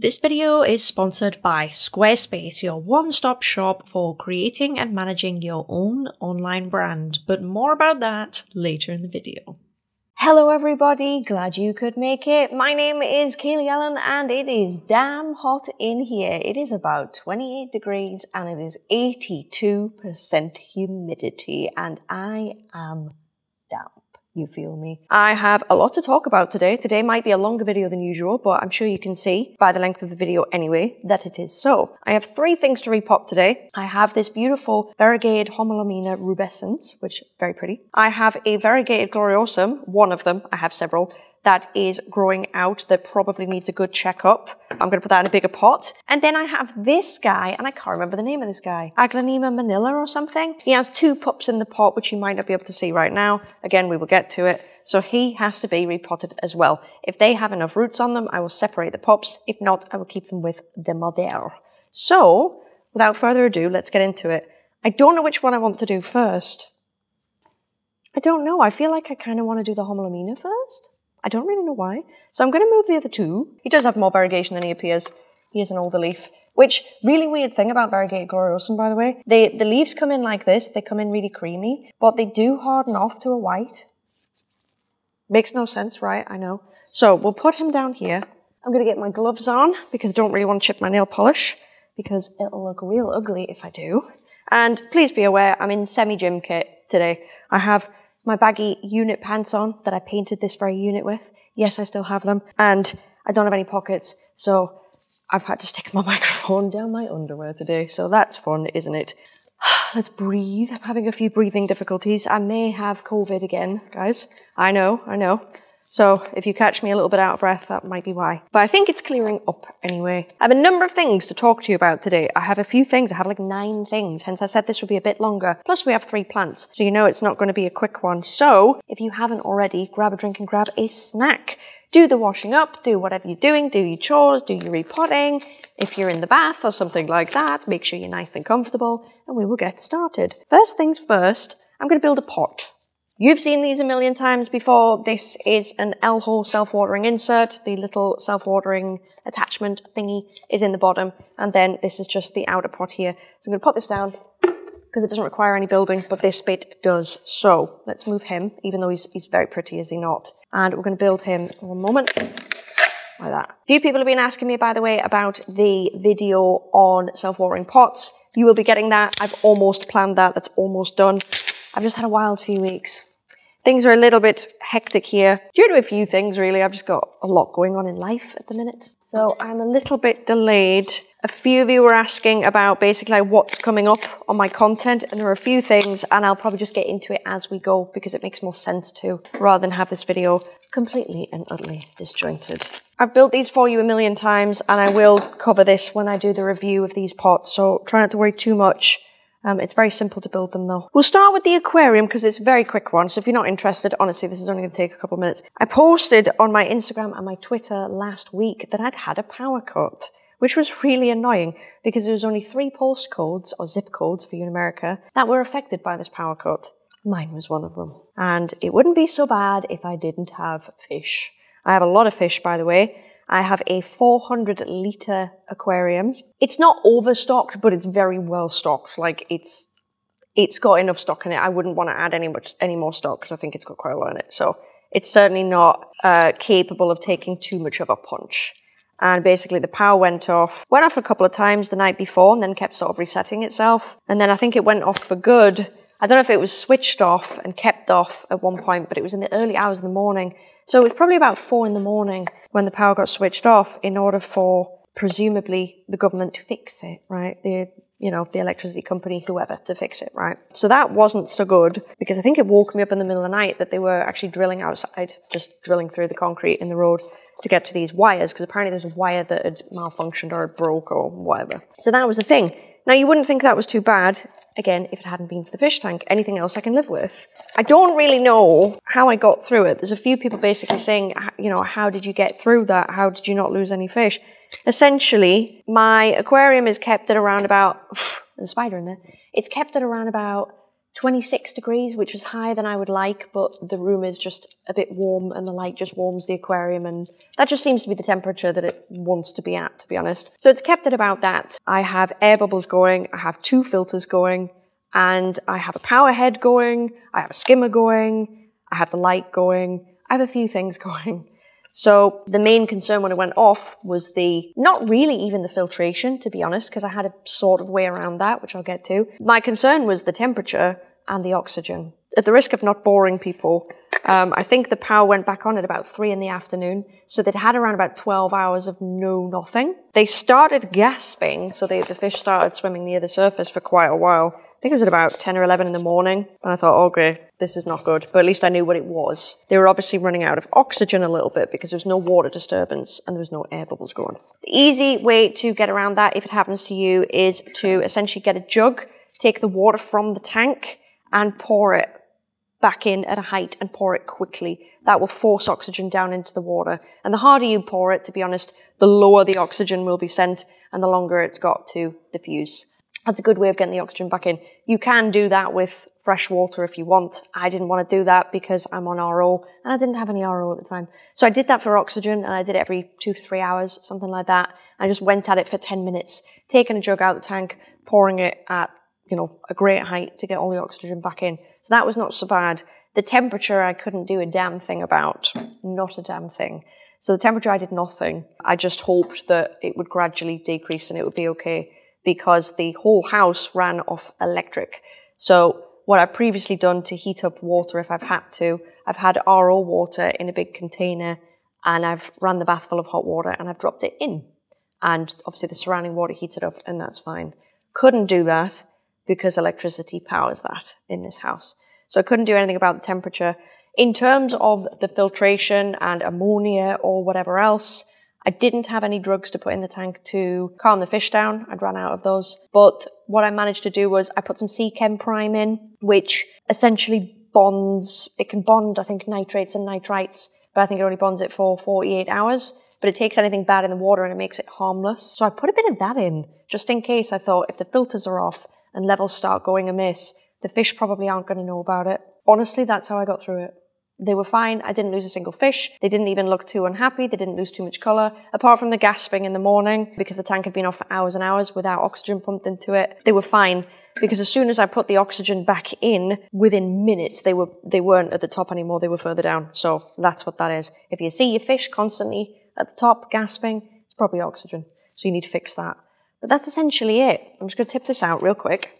This video is sponsored by Squarespace, your one-stop shop for creating and managing your own online brand, but more about that later in the video. Hello everybody, glad you could make it. My name is Kaylee Ellen and it is damn hot in here. It is about 28 degrees and it is 82% humidity and I am down. You feel me? I have a lot to talk about today. Today might be a longer video than usual, but I'm sure you can see by the length of the video anyway that it is so. I have three things to repop today. I have this beautiful variegated homalomena rubescence, which is very pretty. I have a variegated gloriosum, one of them, I have several, that is growing out that probably needs a good checkup. I'm going to put that in a bigger pot. And then I have this guy, and I can't remember the name of this guy, Aglaonema Manila or something. He has two pups in the pot, which you might not be able to see right now. Again, we will get to it. So he has to be repotted as well. If they have enough roots on them, I will separate the pups. If not, I will keep them with the mother. So, without further ado, let's get into it. I don't know which one I want to do first. I don't know. I feel like I kind of want to do the homalomena first. I don't really know why. So I'm going to move the other two. He does have more variegation than he appears. He is an older leaf, which really weird thing about variegated gloriosum, by the way. The leaves come in like this. They come in really creamy, but they do harden off to a white. Makes no sense, right? I know. So we'll put him down here. I'm going to get my gloves on because I don't really want to chip my nail polish because it'll look real ugly if I do. And please be aware, I'm in semi-gym kit today. I have my baggy unit pants on that I painted this very unit with. Yes, I still have them. And I don't have any pockets, so I've had to stick my microphone down my underwear today. So that's fun, isn't it? Let's breathe. I'm having a few breathing difficulties. I may have COVID again, guys. I know, I know. So if you catch me a little bit out of breath, that might be why. But I think it's clearing up anyway. I have a number of things to talk to you about today. I have a few things. I have like 9 things. Hence I said this would be a bit longer. Plus we have 3 plants. So you know it's not going to be a quick one. So if you haven't already, grab a drink and grab a snack. Do the washing up, do whatever you're doing, do your chores, do your repotting. If you're in the bath or something like that, make sure you're nice and comfortable and we will get started. First things first, I'm going to build a pot. You've seen these a million times before. This is an elho self-watering insert. The little self-watering attachment thingy is in the bottom. And then this is just the outer pot here. So I'm going to pop this down because it doesn't require any building, but this bit does. So let's move him, even though he's very pretty, is he not? And we're going to build him, one moment, like that. A few people have been asking me, by the way, about the video on self-watering pots. You will be getting that. I've almost planned that. That's almost done. I've just had a wild few weeks. Things are a little bit hectic here, due to a few things really. I've just got a lot going on in life at the minute. So I'm a little bit delayed. A few of you were asking about basically what's coming up on my content, and there are a few things, and I'll probably just get into it as we go because it makes more sense to, rather than have this video completely and utterly disjointed. I've built these for you a million times, and I will cover this when I do the review of these pots, so try not to worry too much. It's very simple to build them though. We'll start with the aquarium because it's a very quick one. So if you're not interested, honestly, this is only going to take a couple of minutes. I posted on my Instagram and my Twitter last week that I'd had a power cut, which was really annoying because there was only 3 postcodes or zip codes for you in America that were affected by this power cut. Mine was one of them. And it wouldn't be so bad if I didn't have fish. I have a lot of fish, by the way. I have a 400-litre aquarium. It's not overstocked, but it's very well stocked. Like, it's got enough stock in it. I wouldn't want to add any more stock because I think it's got quite a lot in it. So it's certainly not capable of taking too much of a punch. And basically the power went off a couple of times the night before and then kept sort of resetting itself. And then I think it went off for good. I don't know if it was switched off and kept off at one point, but it was in the early hours of the morning. So it was probably about 4 in the morning when the power got switched off in order for, presumably, the government to fix it, right? The electricity company, whoever, to fix it, right? So that wasn't so good because I think it woke me up in the middle of the night that they were actually drilling outside, just drilling through the concrete in the road to get to these wires, because apparently there's a wire that had malfunctioned or it broke or whatever. So that was the thing. Now, you wouldn't think that was too bad, again, if it hadn't been for the fish tank. Anything else I can live with. I don't really know how I got through it. There's a few people basically saying, you know, how did you get through that? How did you not lose any fish? Essentially, my aquarium is kept at around about... There's a spider in there. It's kept at around about 26 degrees, which is higher than I would like, but the room is just a bit warm and the light just warms the aquarium, and that just seems to be the temperature that it wants to be at, to be honest. So it's kept at about that. I have air bubbles going, I have two filters going, and I have a power head going, I have a skimmer going, I have the light going, I have a few things going. So the main concern when it went off was not really even the filtration, to be honest, because I had a sort of way around that, which I'll get to. My concern was the temperature and the oxygen. At the risk of not boring people, I think the power went back on at about 3 in the afternoon. So they'd had around about 12 hours of nothing. They started gasping. So the fish started swimming near the surface for quite a while. I think it was at about 10 or 11 in the morning, and I thought, oh great, this is not good, but at least I knew what it was. They were obviously running out of oxygen a little bit because there was no water disturbance and there was no air bubbles going. The easy way to get around that, if it happens to you, is to essentially get a jug, take the water from the tank and pour it back in at a height and pour it quickly. That will force oxygen down into the water. And the harder you pour it, to be honest, the lower the oxygen will be sent and the longer it's got to diffuse. That's a good way of getting the oxygen back in. You can do that with fresh water if you want. I didn't want to do that because I'm on RO and I didn't have any RO at the time. So I did that for oxygen, and I did it every 2 to 3 hours, something like that. I just went at it for 10 minutes, taking a jug out of the tank, pouring it at, you know, a great height to get all the oxygen back in. So that was not so bad. The temperature I couldn't do a damn thing about. Not a damn thing. So the temperature I did nothing. I just hoped that it would gradually decrease and it would be okay, because the whole house ran off electric. So what I've previously done to heat up water, if I've had to, I've had RO water in a big container and I've run the bath full of hot water and I've dropped it in. And obviously the surrounding water heats it up and that's fine. Couldn't do that because electricity powers that in this house. So I couldn't do anything about the temperature. In terms of the filtration and ammonia or whatever else, I didn't have any drugs to put in the tank to calm the fish down. I'd run out of those. But what I managed to do was I put some Seachem Prime in, which essentially bonds, it can bond, I think, nitrates and nitrites, but I think it only bonds it for 48 hours. But it takes anything bad in the water and it makes it harmless. So I put a bit of that in, just in case. I thought if the filters are off and levels start going amiss, the fish probably aren't going to know about it. Honestly, that's how I got through it. They were fine. I didn't lose a single fish. They didn't even look too unhappy. They didn't lose too much colour, apart from the gasping in the morning because the tank had been off for hours and hours without oxygen pumped into it. They were fine because as soon as I put the oxygen back in, within minutes, they weren't at the top anymore. They were further down. So that's what that is. If you see your fish constantly at the top gasping, it's probably oxygen. So you need to fix that. But that's essentially it. I'm just going to tip this out real quick.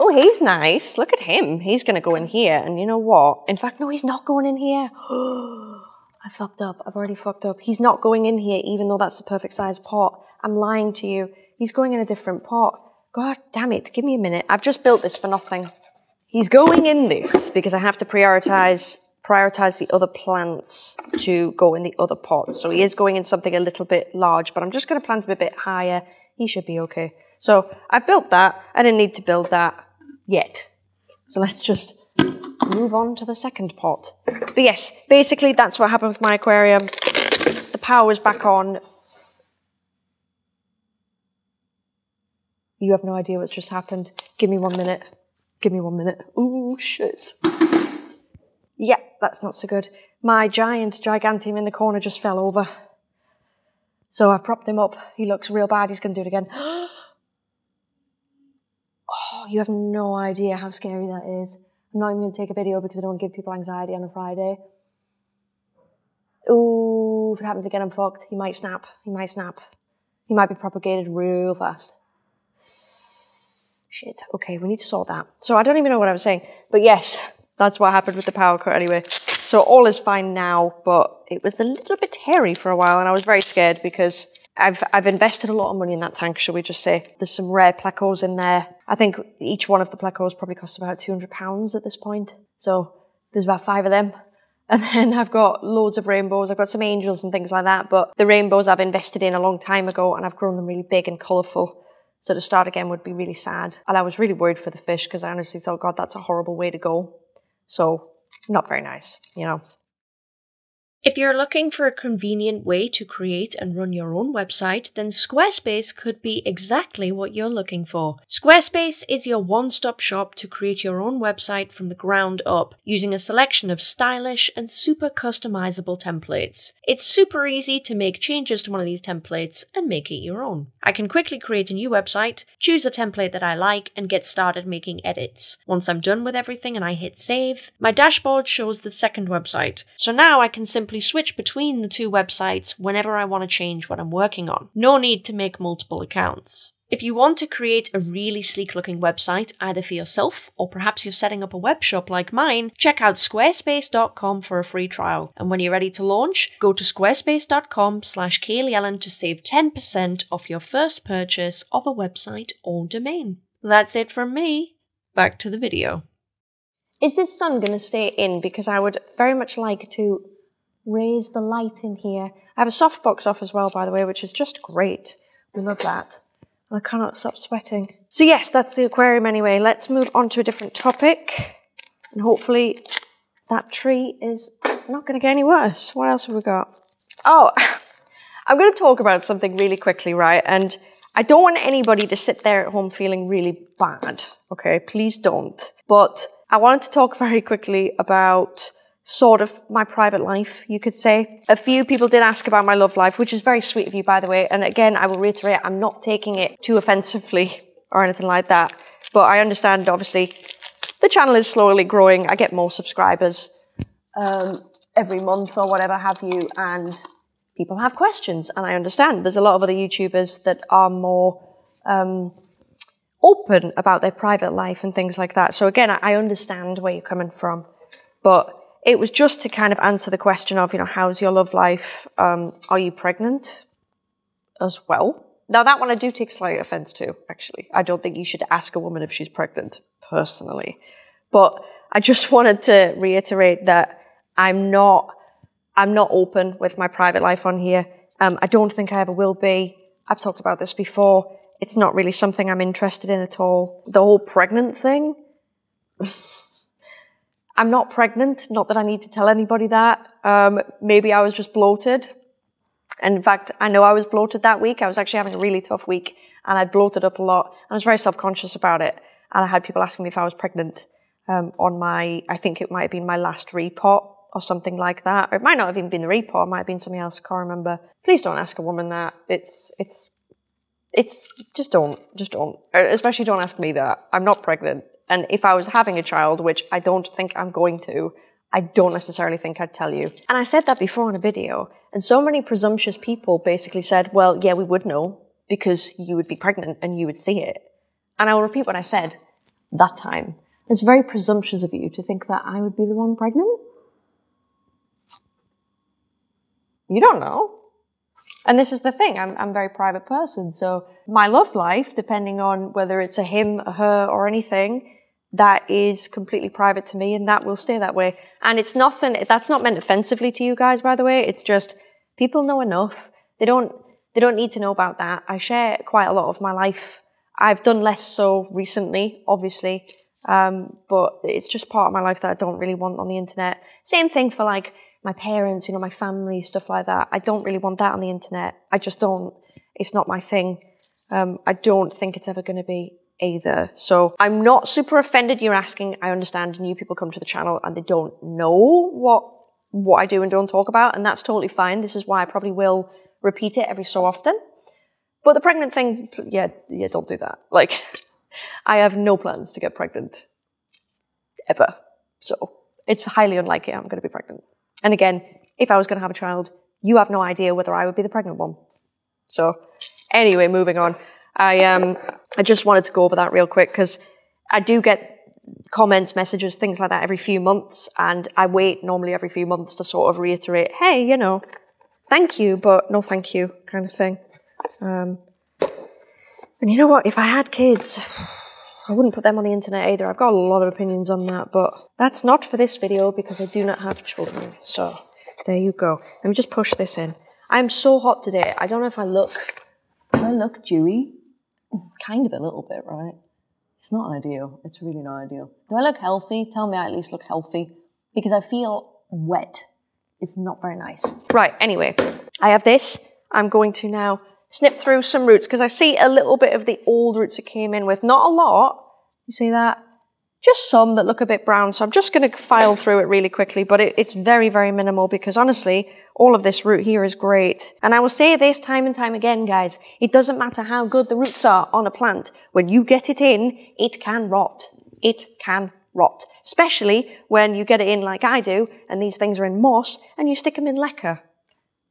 Oh, he's nice. Look at him. He's going to go in here. And you know what? In fact, no, he's not going in here. I fucked up. I've already fucked up. He's not going in here, even though that's the perfect size pot. I'm lying to you. He's going in a different pot. God damn it. Give me a minute. I've just built this for nothing. He's going in this because I have to prioritize the other plants to go in the other pots. So he is going in something a little bit large, but I'm just going to plant him a bit higher. He should be okay. So I built that. I didn't need to build that yet. So let's just move on to the second pot. But yes, basically that's what happened with my aquarium. The power was back on. You have no idea what's just happened. Give me 1 minute. Give me 1 minute. Ooh, shit. Yeah, that's not so good. My giant gigantium in the corner just fell over. So I propped him up. He looks real bad. He's going to do it again. Oh, you have no idea how scary that is. I'm not even going to take a video because I don't want to give people anxiety on a Friday. Ooh, if it happens again, I'm fucked. He might snap. He might snap. He might be propagated real fast. Shit. Okay, we need to sort that. So I don't even know what I was saying. But yes, that's what happened with the power cut anyway. So all is fine now, but it was a little bit hairy for a while and I was very scared because I've invested a lot of money in that tank, shall we just say. There's some rare plecos in there. I think each one of the plecos probably costs about £200 at this point. So there's about 5 of them. And then I've got loads of rainbows. I've got some angels and things like that, but the rainbows I've invested in a long time ago and I've grown them really big and colourful. So to start again would be really sad. And I was really worried for the fish because I honestly thought, God, that's a horrible way to go. So not very nice, you know. If you're looking for a convenient way to create and run your own website, then Squarespace could be exactly what you're looking for. Squarespace is your one-stop shop to create your own website from the ground up, using a selection of stylish and super customizable templates. It's super easy to make changes to one of these templates and make it your own. I can quickly create a new website, choose a template that I like, and get started making edits. Once I'm done with everything and I hit save, my dashboard shows the second website. So now I can simply switch between the two websites whenever I want to change what I'm working on. No need to make multiple accounts. If you want to create a really sleek looking website, either for yourself or perhaps you're setting up a web shop like mine, check out squarespace.com for a free trial. And when you're ready to launch, go to squarespace.com/KayleeEllen to save 10% off your first purchase of a website or domain. That's it from me. Back to the video. Is this sun going to stay in? Because I would very much like to raise the light in here. I have a softbox off as well, by the way, which is just great. We love that. I cannot stop sweating. So yes, that's the aquarium anyway. Let's move on to a different topic. And hopefully that tree is not going to get any worse. What else have we got? Oh, I'm going to talk about something really quickly, right? And I don't want anybody to sit there at home feeling really bad. Okay, please don't. But I wanted to talk very quickly about sort of my private life, you could say. A few people did ask about my love life, which is very sweet of you, by the way. And again, I will reiterate, I'm not taking it too offensively or anything like that. But I understand, obviously, the channel is slowly growing. I get more subscribers every month or whatever have you. And people have questions. And I understand there's a lot of other YouTubers that are more open about their private life and things like that. So again, I understand where you're coming from. But it was just to kind of answer the question of, you know, how's your love life? Are you pregnant as well? Now, that one I do take slight offense to, actually. I don't think you should ask a woman if she's pregnant, personally. But I just wanted to reiterate that I'm not open with my private life on here. I don't think I ever will be. I've talked about this before. It's not really something I'm interested in at all. The whole pregnant thing... I'm not pregnant, not that I need to tell anybody that. Maybe I was just bloated. And in fact, I know I was bloated that week. I was actually having a really tough week and I'd bloated up a lot. I was very self-conscious about it. And I had people asking me if I was pregnant on my, I think it might have been my last repot or something like that. Or it might not have even been the repot, it might have been something else, I can't remember. Please don't ask a woman that. It's just don't. Especially don't ask me that. I'm not pregnant. And if I was having a child, which I don't think I'm going to, I don't necessarily think I'd tell you. And I said that before in a video. And so many presumptuous people basically said, well, yeah, we would know because you would be pregnant and you would see it. And I will repeat what I said that time. It's very presumptuous of you to think that I would be the one pregnant. You don't know. And this is the thing, I'm a very private person. So my love life, depending on whether it's a him, a her, or anything, that is completely private to me and that will stay that way. And it's nothing, that's not meant offensively to you guys, by the way. It's just people know enough. They don't need to know about that. I share quite a lot of my life. I've done less so recently, obviously, but it's just part of my life that I don't really want on the internet. Same thing for like my parents, you know, my family, stuff like that. I don't really want that on the internet. I just don't. It's not my thing. I don't think it's ever going to be either. So I'm not super offended you're asking. I understand new people come to the channel and they don't know what I do and don't talk about, and that's totally fine. This is why I probably will repeat it every so often. But the pregnant thing, yeah, don't do that. Like, I have no plans to get pregnant. Ever. So it's highly unlikely I'm going to be pregnant. And again, if I was going to have a child, you have no idea whether I would be the pregnant one. So anyway, moving on. I just wanted to go over that real quick because I do get comments, messages, things like that every few months. And I wait normally every few months to sort of reiterate, hey, you know, thank you, but no thank you kind of thing. And you know what? If I had kids, I wouldn't put them on the internet either. I've got a lot of opinions on that, but that's not for this video because I do not have children. So there you go. Let me just push this in. I'm so hot today. I don't know if I look dewy? Kind of a little bit, right? It's not ideal. It's really not ideal. Do I look healthy? Tell me I at least look healthy because I feel wet It's not very nice. Right, anyway, I have this. I'm going to now snip through some roots because I see a little bit of the old roots it came in with. Not a lot. You see that? Just some that look a bit brown, so I'm just going to file through it really quickly, but it's very, very minimal because honestly, all of this root here is great. And I will say this time and time again, guys, it doesn't matter how good the roots are on a plant. When you get it in, it can rot. It can rot. Especially when you get it in like I do, and these things are in moss, and you stick them in leca.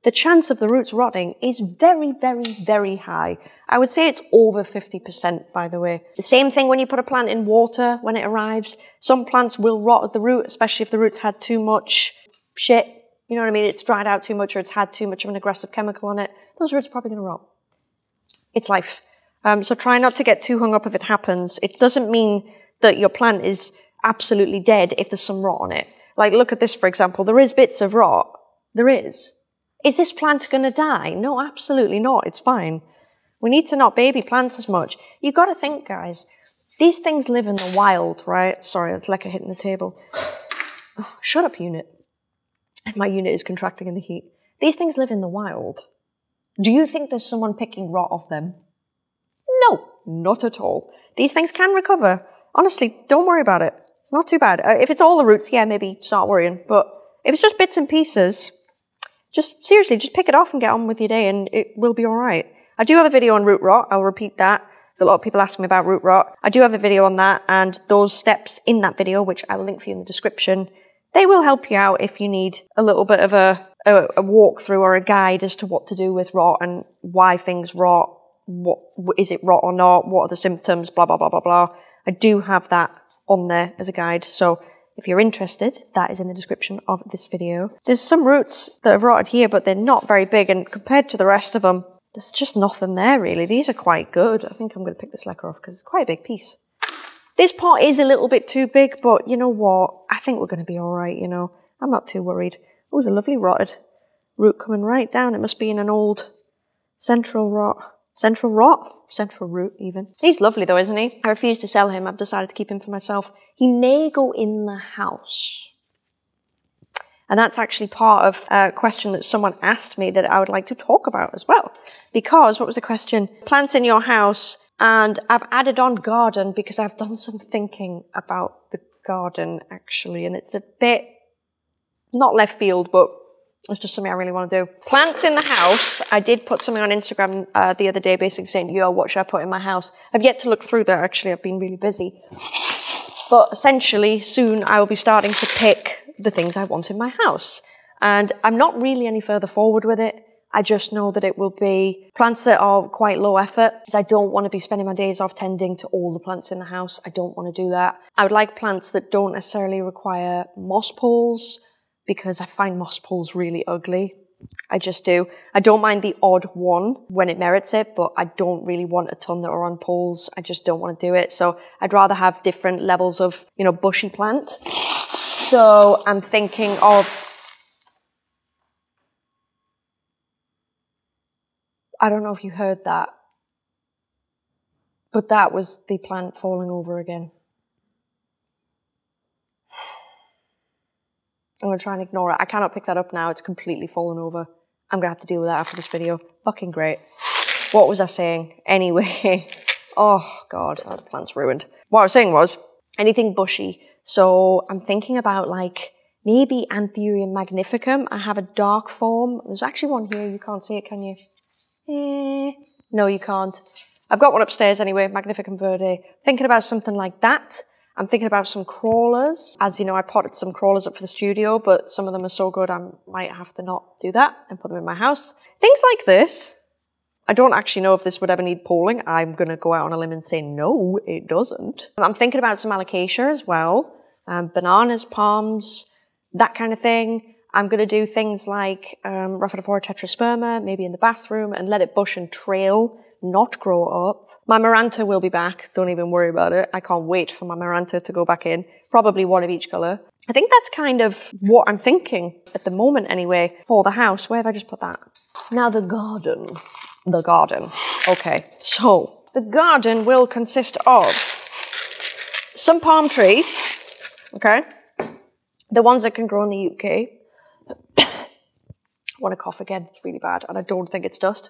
The chance of the roots rotting is very, very, very high. I would say it's over 50%, by the way. The same thing when you put a plant in water when it arrives. Some plants will rot at the root, especially if the root's had too much shit. You know what I mean? It's dried out too much or it's had too much of an aggressive chemical on it. Those roots are probably going to rot. It's life. So try not to get too hung up if it happens. It doesn't mean that your plant is absolutely dead if there's some rot on it. Like, look at this, for example. There is bits of rot. There is. Is this plant going to die? No, absolutely not. It's fine. We need to not baby plants as much. You've got to think, guys. These things live in the wild, right? Sorry, that's leca hitting the table. Oh, shut up, unit. My unit is contracting in the heat. These things live in the wild. Do you think there's someone picking rot off them? No, not at all. These things can recover. Honestly, don't worry about it. It's not too bad. If it's all the roots, yeah, maybe start worrying. But if it's just bits and pieces... Just seriously, just pick it off and get on with your day and it will be all right. I do have a video on root rot. I'll repeat that. There's a lot of people asking me about root rot. I do have a video on that and those steps in that video, which I will link for you in the description. They will help you out if you need a little bit of a walkthrough or a guide as to what to do with rot and why things rot. What is it rot or not? What are the symptoms? Blah, blah, blah, blah, blah. I do have that on there as a guide. So if you're interested, that is in the description of this video. There's some roots that have rotted here, but they're not very big, and compared to the rest of them, there's just nothing there, really. These are quite good. I think I'm going to pick this leca off because it's quite a big piece. This pot is a little bit too big, but you know what? I think we're going to be all right, you know. I'm not too worried. Oh, there's a lovely rotted root coming right down. It must be in an old central rot. Central rot? Central root, even. He's lovely, though, isn't he? I refuse to sell him. I've decided to keep him for myself. He may go in the house. And that's actually part of a question that someone asked me that I would like to talk about as well. Because, what was the question? Plants in your house, and I've added on garden because I've done some thinking about the garden, actually. And it's a bit, not left field, but... It's just something I really want to do. Plants in the house. I did put something on Instagram the other day, basically saying, yo, what should I put in my house? I've yet to look through that, actually. I've been really busy. But essentially, soon I will be starting to pick the things I want in my house. And I'm not really any further forward with it. I just know that it will be plants that are quite low effort because I don't want to be spending my days off tending to all the plants in the house. I don't want to do that. I would like plants that don't necessarily require moss poles, because I find moss poles really ugly. I just do. I don't mind the odd one when it merits it, but I don't really want a ton that are on poles. I just don't want to do it. So I'd rather have different levels of, you know, bushy plant. So I'm thinking of... I don't know if you heard that, but that was the plant falling over again. I'm going to try and ignore it. I cannot pick that up now. It's completely fallen over. I'm going to have to deal with that after this video. Fucking great. What was I saying? Anyway. Oh, God. That plant's ruined. What I was saying was anything bushy. So I'm thinking about, like, maybe Anthurium Magnificum. I have a dark form. There's actually one here. You can't see it, can you? No, you can't. I've got one upstairs anyway. Magnificum Verde. Thinking about something like that. I'm thinking about some crawlers. As you know, I potted some crawlers up for the studio, but some of them are so good I might have to not do that and put them in my house. Things like this. I don't actually know if this would ever need poling. I'm going to go out on a limb and say no, it doesn't. I'm thinking about some alocasia as well. Bananas, palms, that kind of thing. I'm going to do things like rhaphidophora tetrasperma, maybe in the bathroom, and let it bush and trail, not grow up. My Maranta will be back, don't even worry about it. I can't wait for my Maranta to go back in. Probably one of each colour. I think that's kind of what I'm thinking at the moment anyway for the house. Where have I just put that? Now the garden. The garden. Okay, so the garden will consist of some palm trees, okay? The ones that can grow in the UK. I want to cough again. It's really bad. And I don't think it's dust.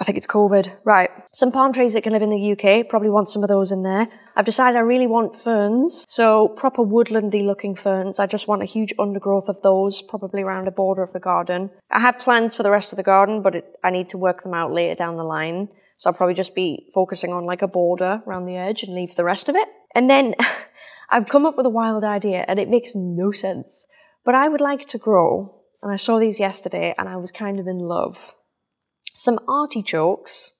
I think it's COVID. Right. Some palm trees that can live in the UK. Probably want some of those in there. I've decided I really want ferns. So proper woodlandy looking ferns. I just want a huge undergrowth of those, probably around a border of the garden. I have plans for the rest of the garden, but I need to work them out later down the line. So I'll probably just be focusing on like a border around the edge and leave the rest of it. And then I've come up with a wild idea and it makes no sense. But I would like to grow, and I saw these yesterday and I was kind of in love, some artichokes,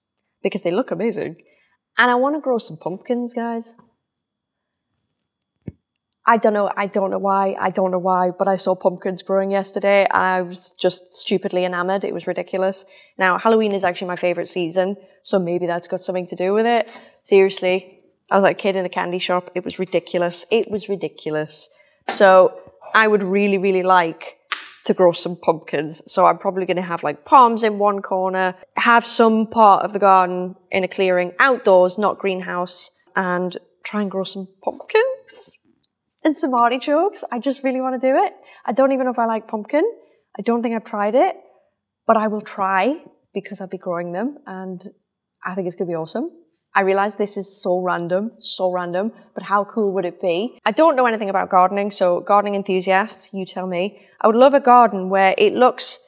because they look amazing, and I want to grow some pumpkins, guys. I don't know why, but I saw pumpkins growing yesterday, and I was just stupidly enamored. It was ridiculous. Now, Halloween is actually my favorite season, so maybe that's got something to do with it. Seriously, I was like a kid in a candy shop. It was ridiculous. It was ridiculous. So I would really, really like to grow some pumpkins. So I'm probably going to have like palms in one corner, have some part of the garden in a clearing outdoors, not greenhouse, and try and grow some pumpkins and some artichokes. I just really want to do it. I don't even know if I like pumpkin. I don't think I've tried it, but I will try because I'll be growing them and I think it's going to be awesome. I realize this is so random, but how cool would it be? I don't know anything about gardening, so gardening enthusiasts, you tell me. I would love a garden where it looks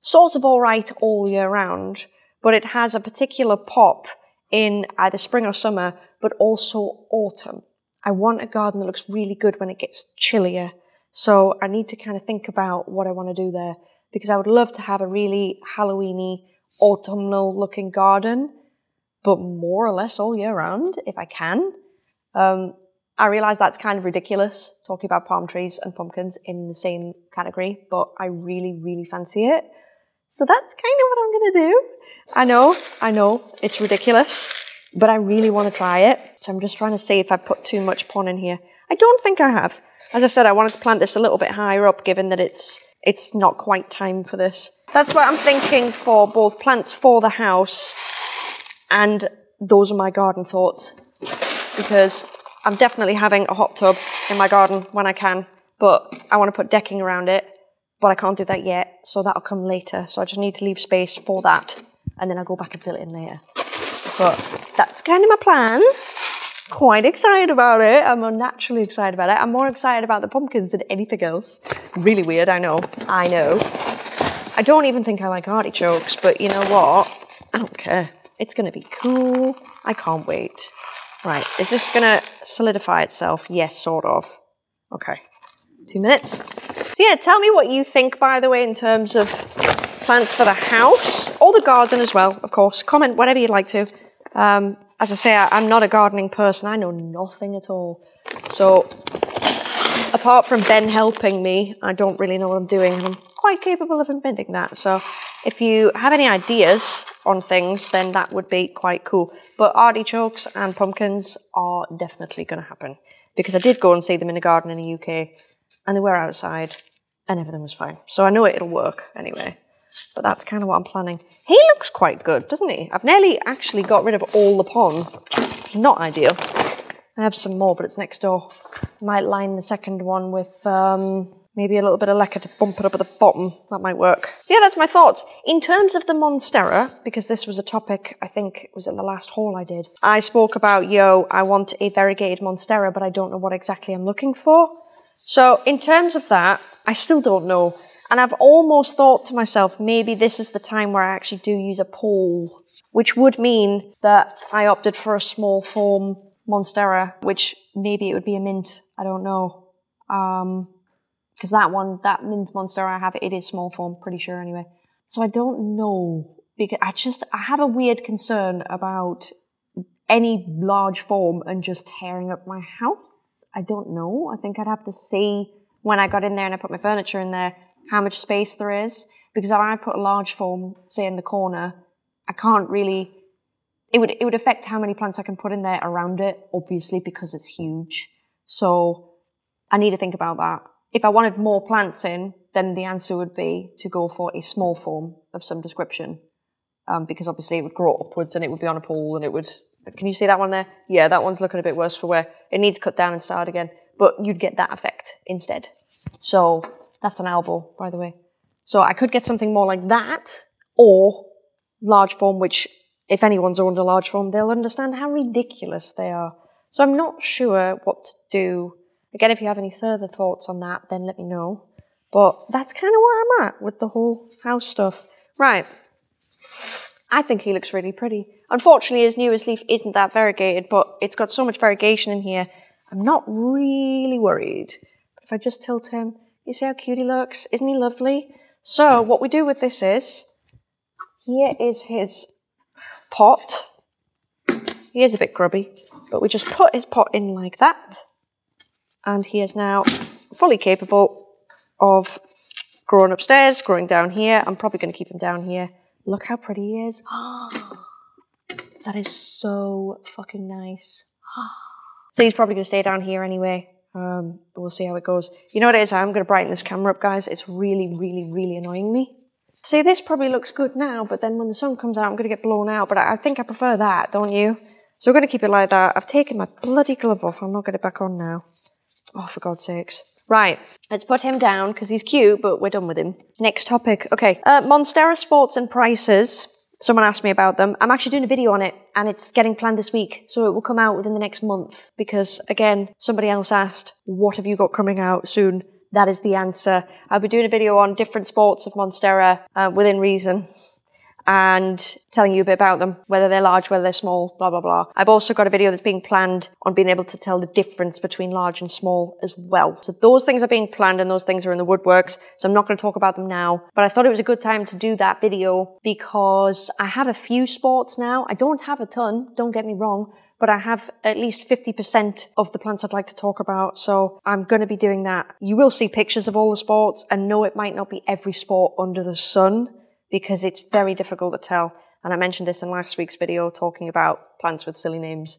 sort of all right all year round, but it has a particular pop in either spring or summer, but also autumn. I want a garden that looks really good when it gets chillier. So I need to kind of think about what I want to do there, because I would love to have a really Halloween-y, autumnal looking garden, but more or less all year round, if I can. I realize that's kind of ridiculous, talking about palm trees and pumpkins in the same category, but I really, really fancy it. So that's kind of what I'm going to do. I know, it's ridiculous, but I really want to try it. So I'm just trying to see if I put too much pond in here. I don't think I have. As I said, I wanted to plant this a little bit higher up, given that it's not quite time for this. That's what I'm thinking for both plants for the house. And those are my garden thoughts, because I'm definitely having a hot tub in my garden when I can, but I want to put decking around it, but I can't do that yet, so that'll come later. So I just need to leave space for that, and then I'll go back and fill it in later. But that's kind of my plan. Quite excited about it. I'm unnaturally excited about it. I'm more excited about the pumpkins than anything else. Really weird, I know. I don't even think I like artichokes, but you know what? I don't care. It's going to be cool. I can't wait. Right, is this going to solidify itself? Yes, sort of. Okay, 2 minutes. So yeah, tell me what you think, by the way, in terms of plans for the house, or the garden as well, of course. Comment whatever you'd like to. As I say, I'm not a gardening person. I know nothing at all. So apart from Ben helping me, I don't really know what I'm doing, and I'm quite capable of admitting that. So if you have any ideas on things, then that would be quite cool. But artichokes and pumpkins are definitely going to happen, because I did go and see them in a garden in the UK, and they were outside, and everything was fine. So I know it'll work anyway. But that's kind of what I'm planning. He looks quite good, doesn't he? I've nearly actually got rid of all the pond. Not ideal. I have some more, but it's next door. I might line the second one with maybe a little bit of leca to bump it up at the bottom. That might work. So yeah, that's my thoughts. In terms of the Monstera, because this was a topic, I think, was in the last haul I did. I spoke about, I want a variegated Monstera, but I don't know what exactly I'm looking for. So in terms of that, I still don't know. And I've almost thought to myself, maybe this is the time where I actually do use a pool, which would mean that I opted for a small form Monstera, which maybe it would be a mint. I don't know. Because that mint Monstera I have, it is small form, pretty sure anyway. So I don't know, because I have a weird concern about any large form and just tearing up my house. I don't know. I think I'd have to see when I got in there and I put my furniture in there, how much space there is. Because if I put a large form, say in the corner, I can't really, it would affect how many plants I can put in there around it, obviously, because it's huge. So I need to think about that. If I wanted more plants in, then the answer would be to go for a small form of some description, because obviously it would grow upwards and it would be on a pool and it would... Can you see that one there? Yeah, that one's looking a bit worse for wear. It needs cut down and started again, but you'd get that effect instead. So that's an elbow, by the way. So I could get something more like that, or large form, which if anyone's owned a large form, they'll understand how ridiculous they are. So I'm not sure what to do. Again, if you have any further thoughts on that, then let me know. But that's kind of where I'm at with the whole house stuff. Right. I think he looks really pretty. Unfortunately, his newest leaf isn't that variegated, but it's got so much variegation in here, I'm not really worried. But if I just tilt him, you see how cute he looks? Isn't he lovely? So what we do with this is, here is his pot. He is a bit grubby, but we just put his pot in like that. And he is now fully capable of growing upstairs, growing down here. I'm probably going to keep him down here. Look how pretty he is. That is so fucking nice. So he's probably going to stay down here anyway. We'll see how it goes. You know what it is? I'm going to brighten this camera up, guys. It's really, really, really annoying me. See, this probably looks good now, but then when the sun comes out, I'm going to get blown out. But I think I prefer that, don't you? So we're going to keep it like that. I've taken my bloody glove off. I'm not getting it back on now. Oh, for God's sakes. Right, let's put him down, because he's cute, but we're done with him. Next topic. Okay, Monstera sports and prices. Someone asked me about them. I'm actually doing a video on it, and it's getting planned this week, so it will come out within the next month, because, again, somebody else asked, what have you got coming out soon? That is the answer. I'll be doing a video on different sports of Monstera, within reason, and telling you a bit about them, whether they're large, whether they're small, blah, blah, blah. I've also got a video that's being planned on being able to tell the difference between large and small as well. So those things are being planned and those things are in the woodworks, so I'm not going to talk about them now. But I thought it was a good time to do that video because I have a few sports now. I don't have a ton, don't get me wrong, but I have at least 50% of the plants I'd like to talk about, so I'm going to be doing that. You will see pictures of all the sports, and no, it might not be every sport under the sun, because it's very difficult to tell. And I mentioned this in last week's video talking about plants with silly names.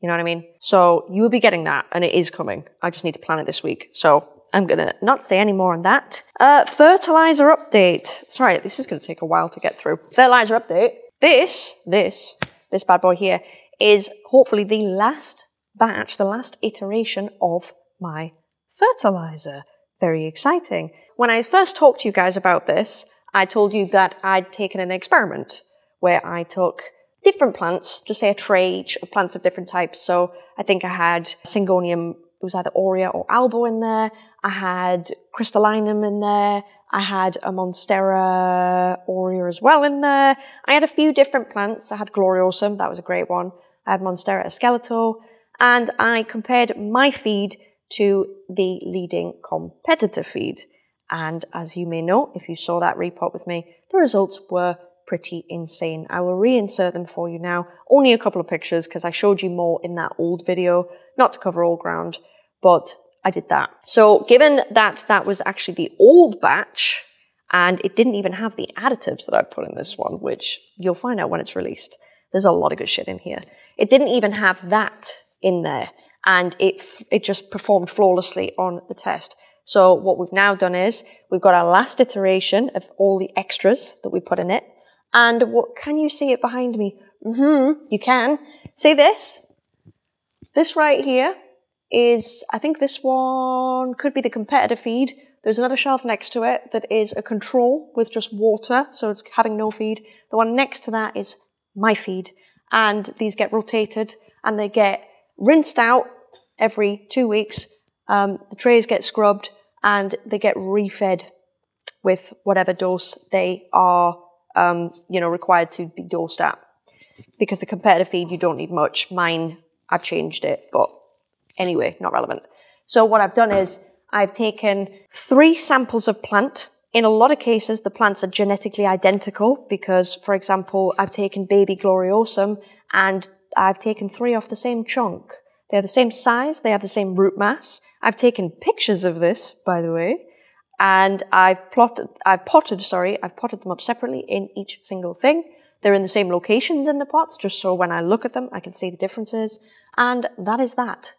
You know what I mean? So you will be getting that, and it is coming. I just need to plan it this week. So I'm gonna not say any more on that. Fertilizer update. Sorry, this is gonna take a while to get through. Fertilizer update. This bad boy here is hopefully the last batch, the last iteration of my fertilizer. Very exciting. When I first talked to you guys about this, I told you that I'd taken an experiment where I took different plants, just say a tray each of plants of different types. So I think I had Syngonium, it was either Aurea or Albo in there. I had Crystallinum in there. I had a Monstera Aurea as well in there. I had a few different plants. I had Gloriosum, that was a great one. I had Monstera Skeleto. And I compared my feed to the leading competitor feed. And as you may know, if you saw that repot with me, the results were pretty insane. I will reinsert them for you now. Only a couple of pictures, because I showed you more in that old video, not to cover all ground, but I did that. So given that that was actually the old batch, and it didn't even have the additives that I put in this one, which you'll find out when it's released. There's a lot of good shit in here. It didn't even have that in there, and it just performed flawlessly on the test. So what we've now done is we've got our last iteration of all the extras that we put in it. And what can you see it behind me? You can. See this? This right here is, I think this one could be the competitor feed. There's another shelf next to it that is a control with just water, so it's having no feed. The one next to that is my feed. And these get rotated and they get rinsed out every 2 weeks. The trays get scrubbed, and they get refed with whatever dose they are, you know, required to be dosed at. Because the competitor feed, you don't need much. Mine, I've changed it, but anyway, not relevant. So what I've done is I've taken 3 samples of plant. In a lot of cases, the plants are genetically identical because, for example, I've taken baby Gloriosum, and I've taken 3 off the same chunk. They're the same size, they have the same root mass. I've taken pictures of this, by the way, and I've potted them up separately in each single thing. They're in the same locations in the pots, just so when I look at them, I can see the differences. And that is that.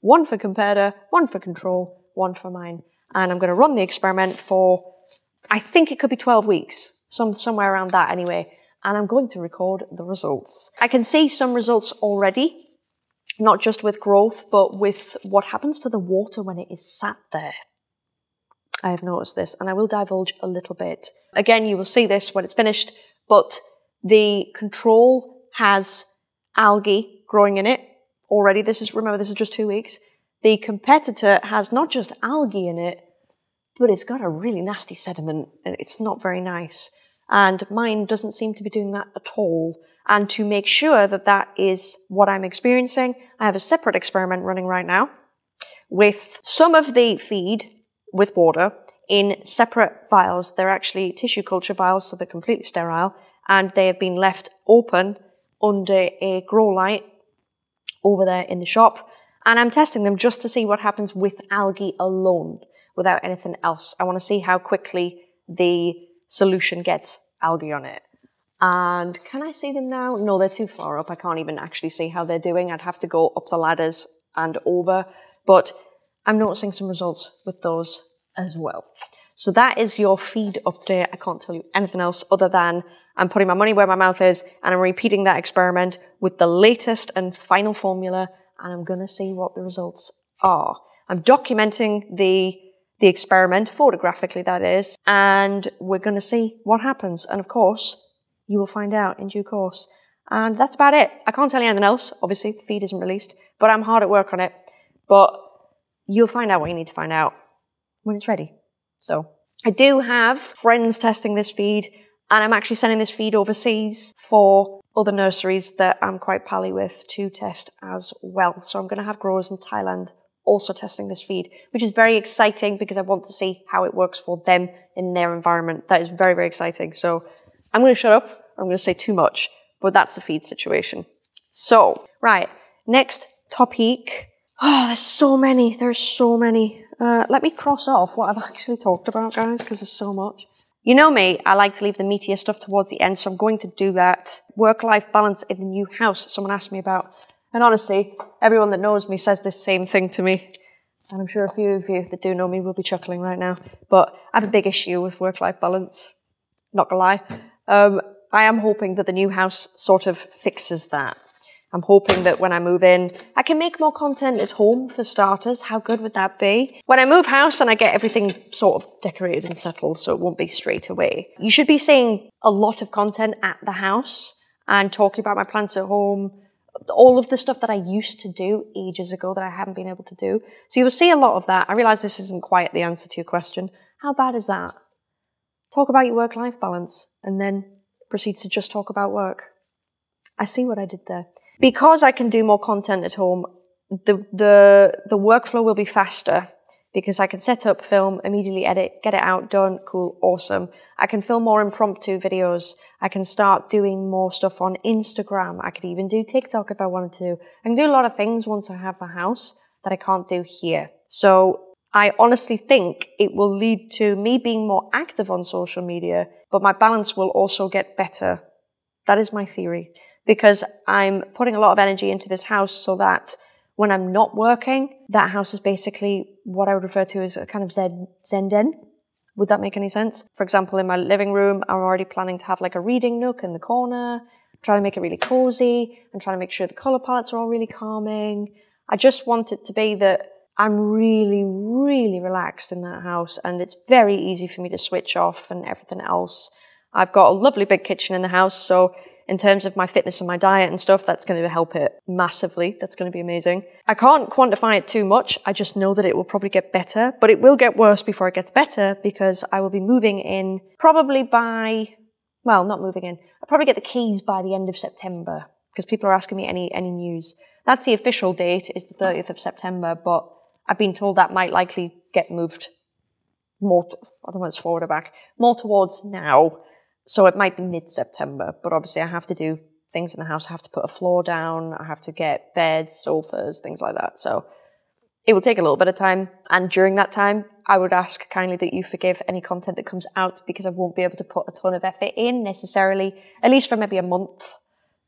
1 for comparator, 1 for control, 1 for mine. And I'm gonna run the experiment for, I think it could be 12 weeks, somewhere around that anyway. And I'm going to record the results. I can see some results already, not just with growth, but with what happens to the water when it is sat there. I have noticed this, and I will divulge a little bit. Again, you will see this when it's finished, but the control has algae growing in it already. This is, remember, this is just 2 weeks. The competitor has not just algae in it, but it's got a really nasty sediment, and it's not very nice. And mine doesn't seem to be doing that at all. And to make sure that that is what I'm experiencing, I have a separate experiment running right now with some of the feed with water in separate vials. They're actually tissue culture vials, so they're completely sterile, and they have been left open under a grow light over there in the shop. And I'm testing them just to see what happens with algae alone, without anything else. I want to see how quickly the solution gets algae on it. And can I see them now? No, they're too far up. I can't even actually see how they're doing. I'd have to go up the ladders and over, but I'm noticing some results with those as well. So that is your feed update. I can't tell you anything else other than I'm putting my money where my mouth is, and I'm repeating that experiment with the latest and final formula, and I'm gonna see what the results are. I'm documenting the experiment, photographically that is, and we're gonna see what happens. And of course, you will find out in due course. And that's about it. I can't tell you anything else. Obviously, the feed isn't released, but I'm hard at work on it. But you'll find out what you need to find out when it's ready. So I do have friends testing this feed, and I'm actually sending this feed overseas for other nurseries that I'm quite pally with to test as well. So I'm going to have growers in Thailand also testing this feed, which is very exciting because I want to see how it works for them in their environment. That is very, very exciting. So I'm going to shut up. I'm going to say too much, but that's the feed situation. So, right, next topic. Oh, there's so many. There's so many. Let me cross off what I've actually talked about, guys, because there's so much. You know me, I like to leave the meatier stuff towards the end, so I'm going to do that. Work-life balance in the new house, someone asked me about. And honestly, everyone that knows me says this same thing to me. And I'm sure a few of you that do know me will be chuckling right now. But I have a big issue with work-life balance. Not gonna lie. I am hoping that the new house sort of fixes that. I'm hoping that when I move in, I can make more content at home for starters. How good would that be? When I move house and I get everything sort of decorated and settled, so it won't be straight away. You should be seeing a lot of content at the house and talking about my plants at home, all of the stuff that I used to do ages ago that I haven't been able to do. So you will see a lot of that. I realize this isn't quite the answer to your question. How bad is that? Talk about your work-life balance and then proceed to just talk about work. I see what I did there. Because I can do more content at home, the workflow will be faster because I can set up, film, immediately edit, get it out, done, cool, awesome. I can film more impromptu videos. I can start doing more stuff on Instagram. I could even do TikTok if I wanted to. I can do a lot of things once I have the house that I can't do here. So I honestly think it will lead to me being more active on social media, but my balance will also get better. That is my theory. Because I'm putting a lot of energy into this house so that when I'm not working, that house is basically what I would refer to as a kind of zen den. Would that make any sense? For example, in my living room, I'm already planning to have like a reading nook in the corner, trying to make it really cozy, and trying to make sure the color palettes are all really calming. I just want it to be that I'm really, really relaxed in that house, and it's very easy for me to switch off and everything else. I've got a lovely big kitchen in the house, so in terms of my fitness and my diet and stuff, that's going to help it massively. That's going to be amazing. I can't quantify it too much. I just know that it will probably get better, but it will get worse before it gets better because I will be moving in probably by, well, not moving in. I'll probably get the keys by the end of September because people are asking me any news. That's the official date, is the 30th of September, but I've been told that might likely get moved more, I don't know if it's forward or back, more towards now. So it might be mid-September, but obviously I have to do things in the house. I have to put a floor down. I have to get beds, sofas, things like that. So it will take a little bit of time. And during that time, I would ask kindly that you forgive any content that comes out because I won't be able to put a ton of effort in necessarily, at least for maybe a month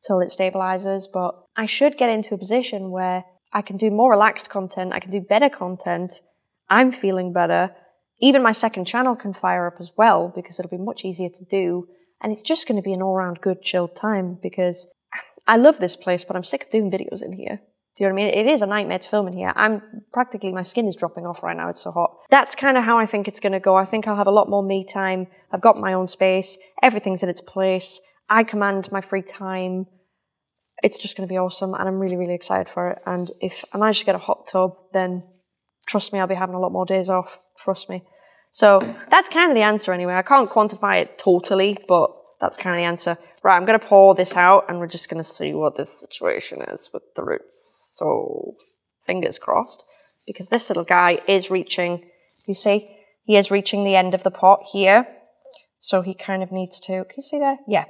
till it stabilizes. But I should get into a position where I can do more relaxed content. I can do better content. I'm feeling better. Even my second channel can fire up as well because it'll be much easier to do. And it's just going to be an all-round good, chilled time because I love this place, but I'm sick of doing videos in here. Do you know what I mean? It is a nightmare to film in here. Practically my skin is dropping off right now. It's so hot. That's kind of how I think it's going to go. I think I'll have a lot more me time. I've got my own space. Everything's in its place. I command my free time. It's just going to be awesome, and I'm really, really excited for it. And if I manage to get a hot tub, then trust me, I'll be having a lot more days off. Trust me. So that's kind of the answer anyway. I can't quantify it totally, but that's kind of the answer. Right, I'm going to pour this out, and we're just going to see what this situation is with the roots. So, fingers crossed, because this little guy is reaching, you see, he is reaching the end of the pot here. So he kind of needs to, can you see there? Yeah,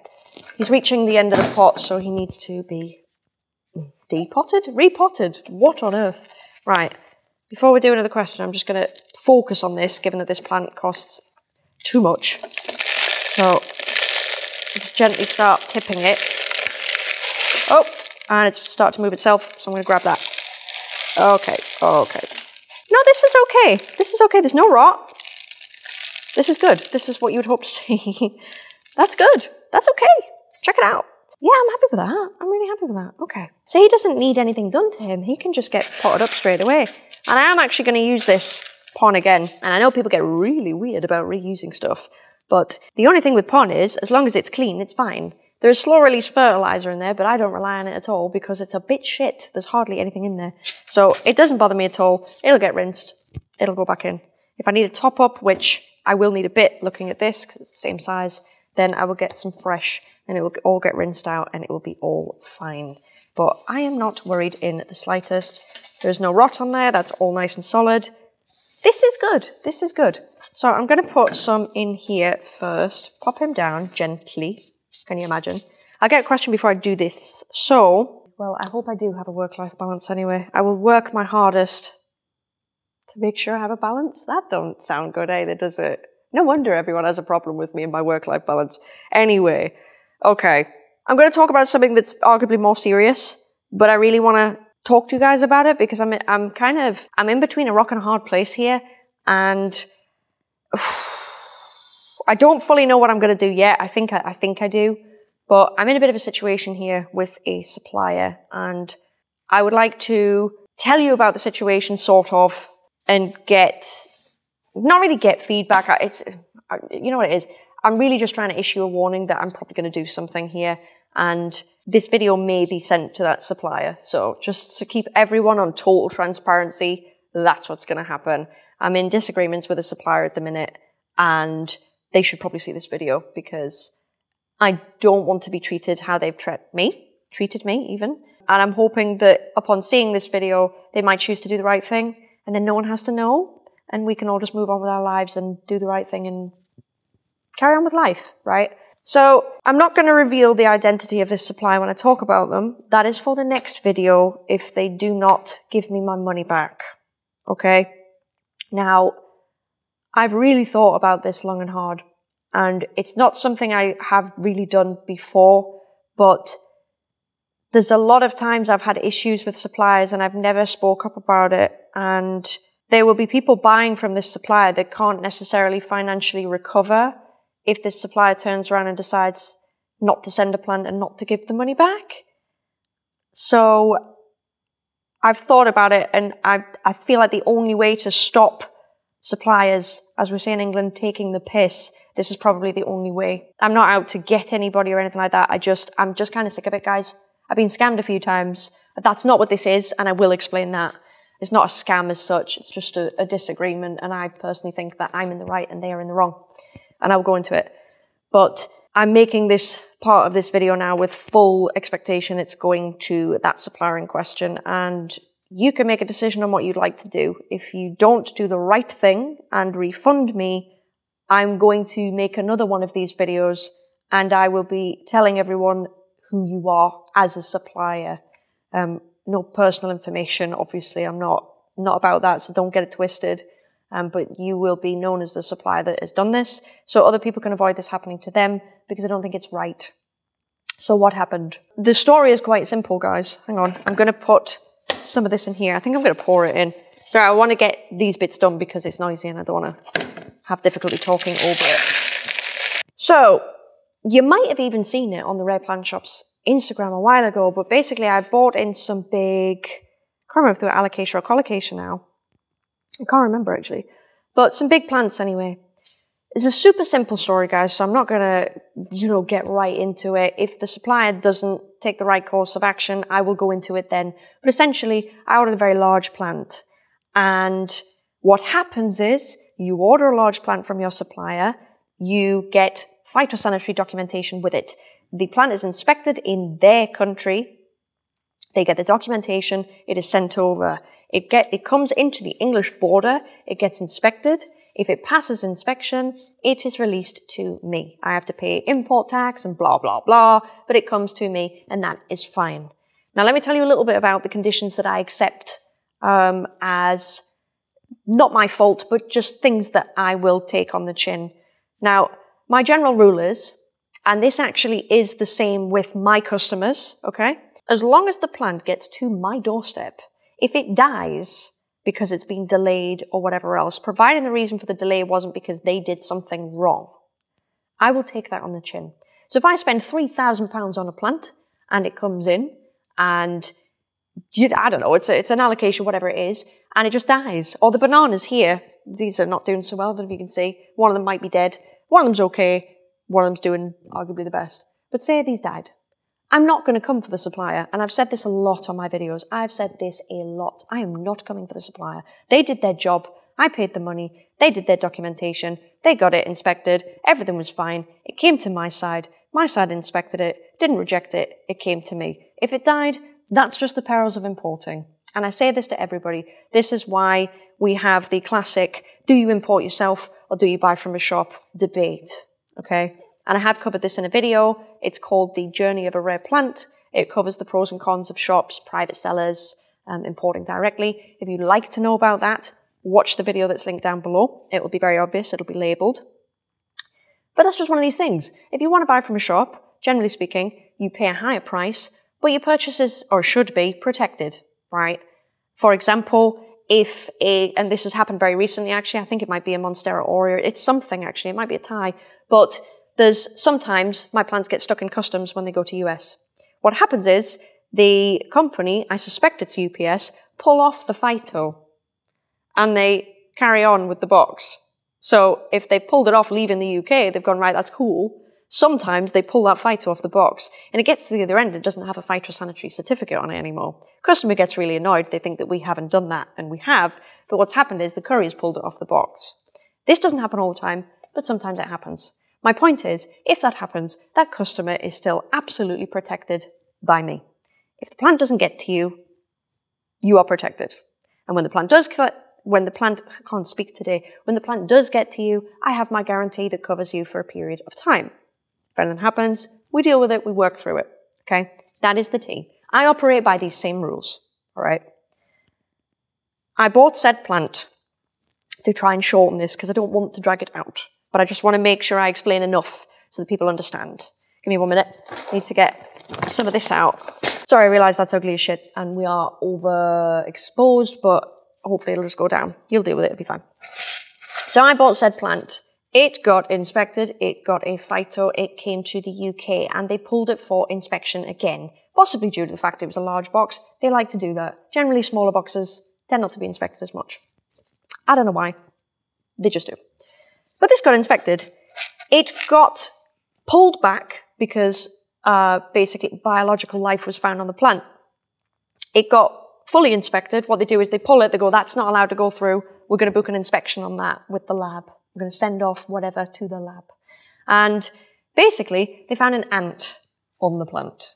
he's reaching the end of the pot, so he needs to be depotted, repotted. What on earth? Right, before we do another question, I'm just going to focus on this, given that this plant costs too much. So, just gently start tipping it. Oh! And it's starting to move itself, so I'm going to grab that. Okay, okay. No, this is okay. This is okay. There's no rot. This is good. This is what you would hope to see. That's good. That's okay. Check it out. Yeah, I'm happy with that. I'm really happy with that. Okay. So he doesn't need anything done to him. He can just get potted up straight away. And I am actually going to use this pond again. And I know people get really weird about reusing stuff, but the only thing with pond is, as long as it's clean, it's fine. There is slow-release fertilizer in there, but I don't rely on it at all because it's a bit shit. There's hardly anything in there. So it doesn't bother me at all. It'll get rinsed. It'll go back in. If I need a top-up, which I will need a bit looking at this because it's the same size, then I will get some fresh and it will all get rinsed out and it will be all fine. But I am not worried in the slightest. There's no rot on there. That's all nice and solid. This is good. This is good. So I'm going to put some in here first. Pop him down gently. Can you imagine? I'll get a question before I do this. So, well, I hope I do have a work-life balance anyway. I will work my hardest to make sure I have a balance. That don't sound good either, does it? No wonder everyone has a problem with me and my work-life balance. Anyway, okay. I'm going to talk about something that's arguably more serious, but I really want to talk to you guys about it because I'm in between a rock and a hard place here, and I don't fully know what I'm going to do yet. I think I do, but I'm in a bit of a situation here with a supplier, and I would like to tell you about the situation sort of and not really get feedback. You know what it is. I'm really just trying to issue a warning that I'm probably going to do something here, and this video may be sent to that supplier. So just to keep everyone on total transparency, that's what's going to happen. I'm in disagreements with a supplier at the minute, and they should probably see this video because I don't want to be treated how they've treated me even. And I'm hoping that upon seeing this video, they might choose to do the right thing, and then no one has to know, and we can all just move on with our lives and do the right thing and carry on with life, right? So I'm not going to reveal the identity of this supplier when I talk about them. That is for the next video if they do not give me my money back, okay? Now, I've really thought about this long and hard, and it's not something I have really done before, but there's a lot of times I've had issues with suppliers and I've never spoke up about it, and there will be people buying from this supplier that can't necessarily financially recover if this supplier turns around and decides not to send a plant and not to give the money back. So I've thought about it, and I feel like the only way to stop suppliers, as we say in England, taking the piss, this is probably the only way. I'm not out to get anybody or anything like that. I'm just kind of sick of it, guys. I've been scammed a few times. That's not what this is, and I will explain that. It's not a scam as such. It's just a disagreement, and I personally think that I'm in the right and they are in the wrong, and I'll go into it. But I'm making this part of this video now with full expectation it's going to that supplier in question, and you can make a decision on what you'd like to do. If you don't do the right thing and refund me, I'm going to make another one of these videos, and I will be telling everyone who you are as a supplier. No personal information, obviously. I'm not about that, so don't get it twisted. But you will be known as the supplier that has done this, so other people can avoid this happening to them, because I don't think it's right. So what happened? The story is quite simple, guys. Hang on. I'm going to put some of this in here. I think I'm going to pour it in. Sorry, I want to get these bits done because it's noisy and I don't want to have difficulty talking over it. So, you might have even seen it on the Rare Plant Shop's Instagram a while ago, but basically I bought in some big can't remember if they were alocasia or colocasia now. I can't remember actually. But some big plants anyway. It's a super simple story, guys, so I'm not gonna, you know, get right into it. If the supplier doesn't take the right course of action, I will go into it then. But essentially, I ordered a very large plant. And what happens is, you order a large plant from your supplier, you get phytosanitary documentation with it. The plant is inspected in their country, they get the documentation, it is sent over. It comes into the English border, it gets inspected. If it passes inspection, it is released to me. I have to pay import tax and blah, blah, blah, but it comes to me and that is fine. Now, let me tell you a little bit about the conditions that I accept as not my fault, but just things that I will take on the chin. Now, my general rule is, and this actually is the same with my customers, okay? As long as the plant gets to my doorstep, if it dies because it's been delayed or whatever else, providing the reason for the delay wasn't because they did something wrong, I will take that on the chin. So if I spend £3,000 on a plant and it comes in and, I don't know, it's an allocation, whatever it is, and it just dies. Or the bananas here, these are not doing so well, I don't know if you can see. One of them might be dead, one of them's okay, one of them's doing arguably the best. But say these died. I'm not going to come for the supplier, and I've said this a lot on my videos. I've said this a lot. I am not coming for the supplier. They did their job. I paid the money. They did their documentation. They got it inspected. Everything was fine. It came to my side. My side inspected it, didn't reject it. It came to me. If it died, that's just the perils of importing. And I say this to everybody. This is why we have the classic, do you import yourself or do you buy from a shop debate, okay? And I have covered this in a video. It's called The Journey of a Rare Plant. It covers the pros and cons of shops, private sellers, importing directly. If you'd like to know about that, watch the video that's linked down below. It will be very obvious. It'll be labeled. But that's just one of these things. If you want to buy from a shop, generally speaking, you pay a higher price, but your purchases, or should be, protected, right? For example, if a, and this has happened very recently, actually, I think it might be a Monstera Aurea. It's something, actually. It might be a Thai, but there's sometimes my plants get stuck in customs when they go to US. What happens is the company, I suspect it's UPS, pull off the phyto and they carry on with the box. So if they pulled it off leaving the UK, they've gone, right, that's cool. Sometimes they pull that phyto off the box and it gets to the other end and it doesn't have a phytosanitary certificate on it anymore. Customer gets really annoyed. They think that we haven't done that, and we have. But what's happened is the courier's pulled it off the box. This doesn't happen all the time, but sometimes it happens. My point is, if that happens, that customer is still absolutely protected by me. If the plant doesn't get to you, you are protected. And when the plant does, I can't speak today, when the plant does get to you, I have my guarantee that covers you for a period of time. If anything happens, we deal with it, we work through it, okay? That is the tea. I operate by these same rules, all right? I bought said plant to try and shorten this because I don't want to drag it out. But I just want to make sure I explain enough so that people understand. Give me 1 minute. I need to get some of this out. Sorry, I realise that's ugly as shit and we are overexposed, but hopefully it'll just go down. You'll deal with it, it'll be fine. So I bought said plant. It got inspected, it got a phyto, it came to the UK and they pulled it for inspection again, possibly due to the fact it was a large box. They like to do that. Generally smaller boxes tend not to be inspected as much. I don't know why, they just do. But this got inspected. It got pulled back because basically biological life was found on the plant. It got fully inspected. What they do is they pull it, they go, that's not allowed to go through. We're going to book an inspection on that with the lab. We're going to send off whatever to the lab. And basically, they found an ant on the plant.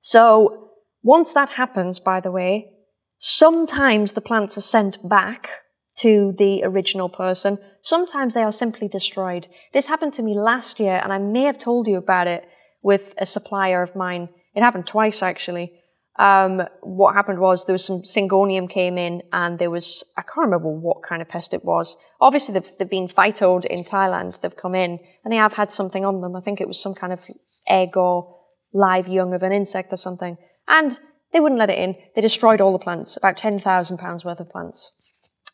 So once that happens, by the way, sometimes the plants are sent back to the original person. Sometimes they are simply destroyed. This happened to me last year, and I may have told you about it with a supplier of mine. It happened twice, actually. What happened was there was some syngonium came in, and there was, I can't remember what kind of pest it was. Obviously, they've been phytoed in Thailand. They've come in, and they have had something on them. I think it was some kind of egg or live young of an insect or something. And they wouldn't let it in. They destroyed all the plants, about £10,000 worth of plants.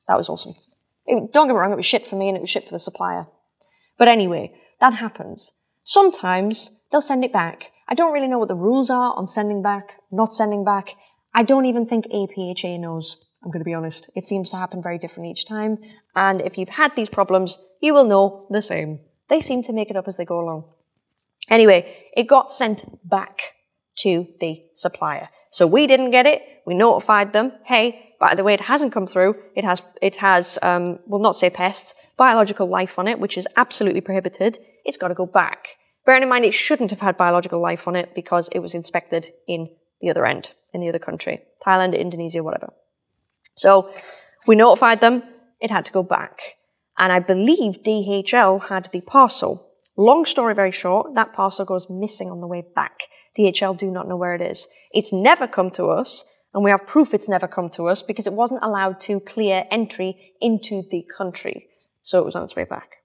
That was awesome. Don't get me wrong, it was shit for me and it was shit for the supplier. But anyway, that happens. Sometimes they'll send it back. I don't really know what the rules are on sending back, not sending back. I don't even think APHA knows, I'm going to be honest. It seems to happen very different each time, and if you've had these problems, you will know the same. They seem to make it up as they go along. Anyway, it got sent back to the supplier. So we didn't get it. We notified them, hey, by the way, it hasn't come through. It has we'll not say pests, biological life on it, which is absolutely prohibited. It's got to go back. Bearing in mind, it shouldn't have had biological life on it because it was inspected in the other end, in the other country, Thailand, Indonesia, whatever. So we notified them, it had to go back. And I believe DHL had the parcel. Long story very short, that parcel goes missing on the way back. DHL do not know where it is. It's never come to us, and we have proof it's never come to us because it wasn't allowed to clear entry into the country. So it was on its way back.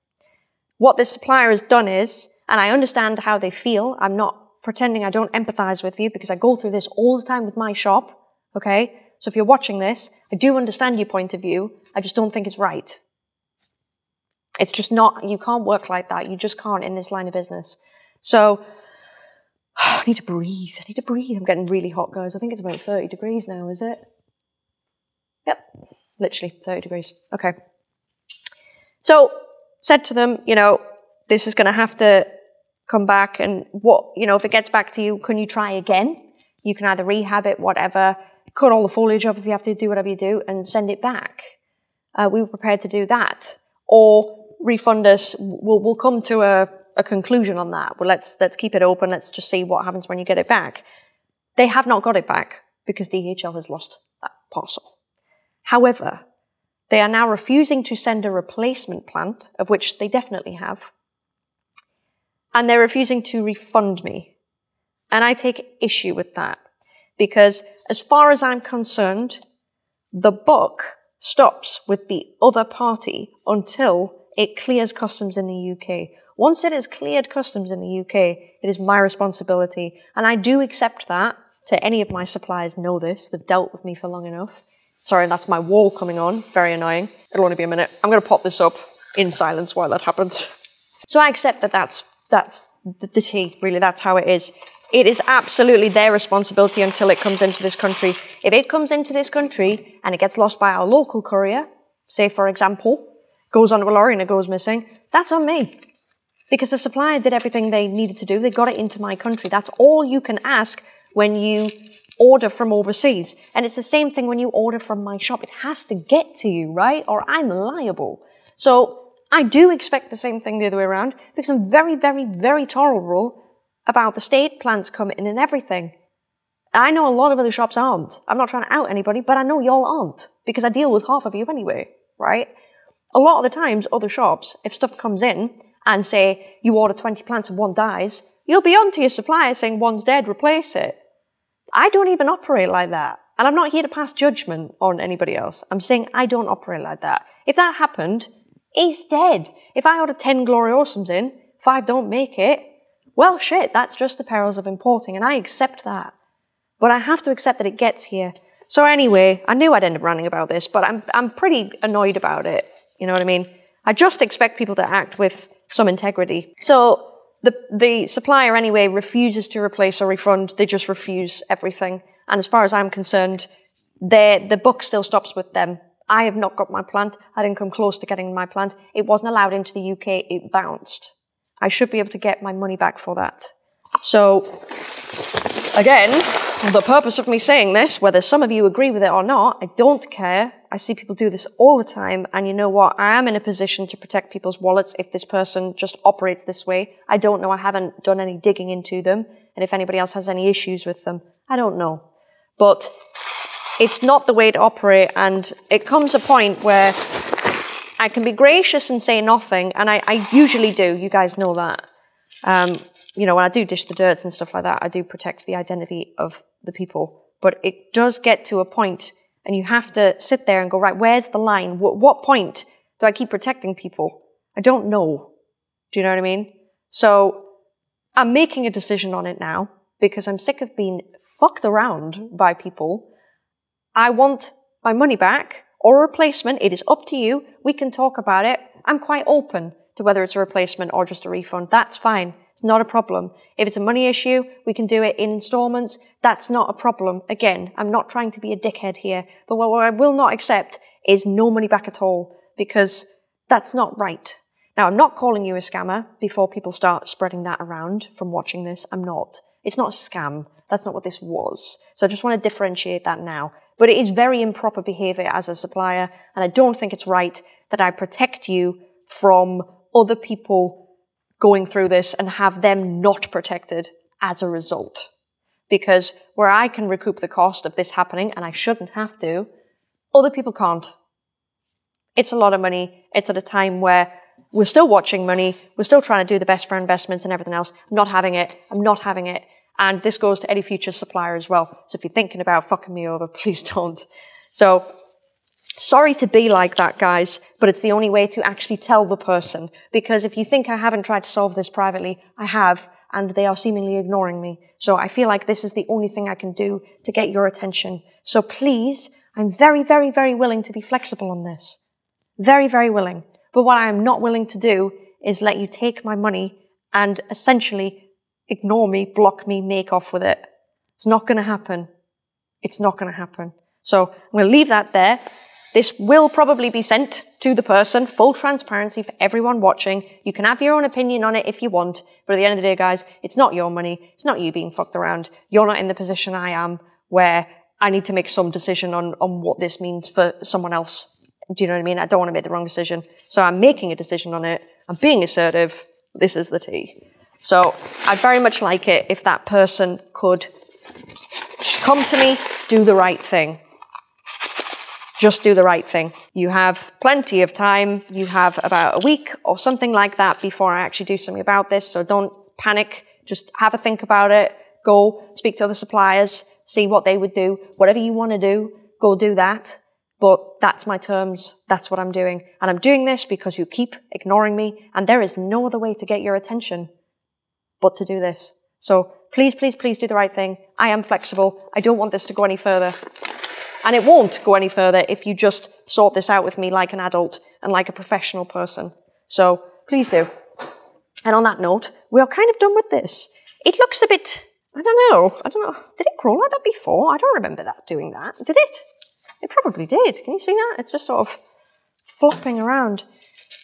What this supplier has done is, and I understand how they feel, I'm not pretending I don't empathize with you because I go through this all the time with my shop, okay? So if you're watching this, I do understand your point of view, I just don't think it's right. It's just not, you can't work like that, you just can't in this line of business. So, I need to breathe, I'm getting really hot, guys. I think it's about 30 degrees now, is it? Yep, literally 30 degrees, okay. So, said to them, you know, this is going to have to come back, and what, you know, if it gets back to you, can you try again? You can either rehab it, whatever, cut all the foliage up if you have to, do whatever you do, and send it back. We were prepared to do that. Or refund us, we'll come to a conclusion on that. Well, let's keep it open, let's just see what happens when you get it back. They have not got it back because DHL has lost that parcel. However, they are now refusing to send a replacement plant, of which they definitely have, and they're refusing to refund me. And I take issue with that because as far as I'm concerned, the buck stops with the other party until it clears customs in the UK. Once it has cleared customs in the UK, it is my responsibility. And I do accept that. To any of my suppliers know this. They've dealt with me for long enough. Sorry, that's my wall coming on. Very annoying. It'll only be a minute. I'm going to pop this up in silence while that happens. So I accept that that's the tea, really. That's how it is. It is absolutely their responsibility until it comes into this country. If it comes into this country and it gets lost by our local courier, say for example, goes onto a lorry and it goes missing, that's on me. Because the supplier did everything they needed to do. They got it into my country. That's all you can ask when you order from overseas. And it's the same thing when you order from my shop. It has to get to you, right? Or I'm liable. So I do expect the same thing the other way around because I'm very, very, very tolerable about the state plants coming in and everything. I know a lot of other shops aren't. I'm not trying to out anybody, but I know y'all aren't because I deal with half of you anyway, right? A lot of the times, other shops, if stuff comes in and say, you order 20 plants and one dies, you'll be on to your supplier saying one's dead, replace it. I don't even operate like that. And I'm not here to pass judgment on anybody else. I'm saying I don't operate like that. If that happened, it's dead. If I order 10 gloriosums in, 5 don't make it, well, shit, that's just the perils of importing, and I accept that. But I have to accept that it gets here. So anyway, I knew I'd end up ranting about this, but I'm pretty annoyed about it. You know what I mean? I just expect people to act with some integrity. So the supplier, anyway, refuses to replace or refund. They just refuse everything. And as far as I'm concerned, the buck still stops with them. I have not got my plant. I didn't come close to getting my plant. It wasn't allowed into the UK. It bounced. I should be able to get my money back for that. So, again, the purpose of me saying this, whether some of you agree with it or not, I don't care. I see people do this all the time, and you know what? I am in a position to protect people's wallets if this person just operates this way. I don't know. I haven't done any digging into them, and if anybody else has any issues with them, I don't know. But it's not the way to operate, and it comes a point where I can be gracious and say nothing, and I usually do, you guys know that. You know, when I do dish the dirts and stuff like that, I do protect the identity of the people. But it does get to a point, and you have to sit there and go, right, where's the line? What point do I keep protecting people? I don't know. Do you know what I mean? So I'm making a decision on it now, because I'm sick of being fucked around by people. I want my money back, or a replacement, it is up to you. We can talk about it. I'm quite open to whether it's a replacement or just a refund. That's fine. It's not a problem. If it's a money issue, we can do it in installments. That's not a problem. Again, I'm not trying to be a dickhead here, but what I will not accept is no money back at all, because that's not right. Now, I'm not calling you a scammer before people start spreading that around from watching this. I'm not. It's not a scam. That's not what this was. So I just want to differentiate that now. But it is very improper behavior as a supplier, and I don't think it's right that I protect you from other people going through this and have them not protected as a result. Because where I can recoup the cost of this happening, and I shouldn't have to, other people can't. It's a lot of money. It's at a time where we're still watching money. We're still trying to do the best for investments and everything else. I'm not having it. I'm not having it. And this goes to any future supplier as well. So if you're thinking about fucking me over, please don't. So sorry to be like that, guys, but it's the only way to actually tell the person. Because if you think I haven't tried to solve this privately, I have, and they are seemingly ignoring me. So I feel like this is the only thing I can do to get your attention. So please, I'm very, very, very willing to be flexible on this. Very, very willing. But what I am not willing to do is let you take my money and essentially ignore me, block me, make off with it. It's not going to happen. It's not going to happen. So I'm going to leave that there. This will probably be sent to the person. Full transparency for everyone watching. You can have your own opinion on it if you want. But at the end of the day, guys, it's not your money. It's not you being fucked around. You're not in the position I am where I need to make some decision on what this means for someone else. Do you know what I mean? I don't want to make the wrong decision. So I'm making a decision on it. I'm being assertive. This is the tea. So I'd very much like it if that person could just come to me, do the right thing. Just do the right thing. You have plenty of time. You have about a week or something like that before I actually do something about this. So don't panic. Just have a think about it. Go speak to other suppliers, see what they would do. Whatever you want to do, go do that. But that's my terms. That's what I'm doing. And I'm doing this because you keep ignoring me. And there is no other way to get your attention but to do this. So please, please, please do the right thing. I am flexible. I don't want this to go any further. And it won't go any further if you just sort this out with me like an adult and like a professional person. So please do. And on that note, we are kind of done with this. It looks a bit, I don't know. Did it crawl like that before? I don't remember that doing that. Did it? It probably did. Can you see that? It's just sort of flopping around.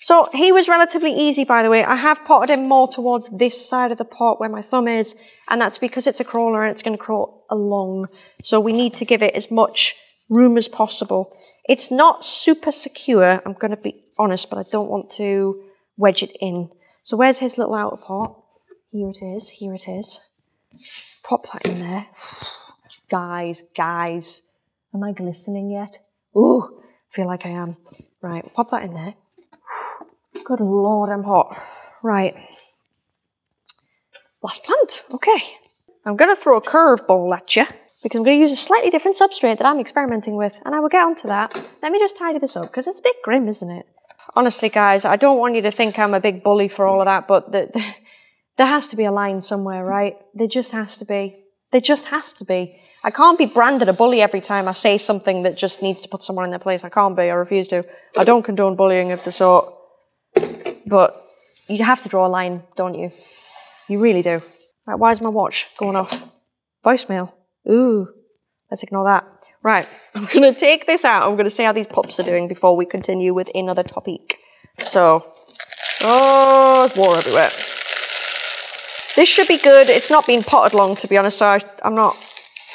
So he was relatively easy, by the way. I have potted him more towards this side of the pot where my thumb is, and that's because it's a crawler and it's going to crawl along. So we need to give it as much room as possible. It's not super secure, I'm going to be honest, but I don't want to wedge it in. So where's his little outer pot? Here it is, here it is. Pop that in there. Guys, am I glistening yet? Ooh, I feel like I am. Right, pop that in there. Good Lord, I'm hot. Right. Last plant. Okay. I'm going to throw a curveball at you because I'm going to use a slightly different substrate that I'm experimenting with, and I will get onto that. Let me just tidy this up because it's a bit grim, isn't it? Honestly, guys, I don't want you to think I'm a big bully for all of that, but there has to be a line somewhere, right? There just has to be. There just has to be. I can't be branded a bully every time I say something that just needs to put someone in their place. I can't be. I refuse to. I don't condone bullying of the sort. But you have to draw a line, don't you? You really do. Right, why is my watch going off? Voicemail. Ooh. Let's ignore that. Right, I'm going to take this out. I'm going to see how these pups are doing before we continue with another topic. So, oh, there's water everywhere. This should be good. It's not been potted long, to be honest, so I'm not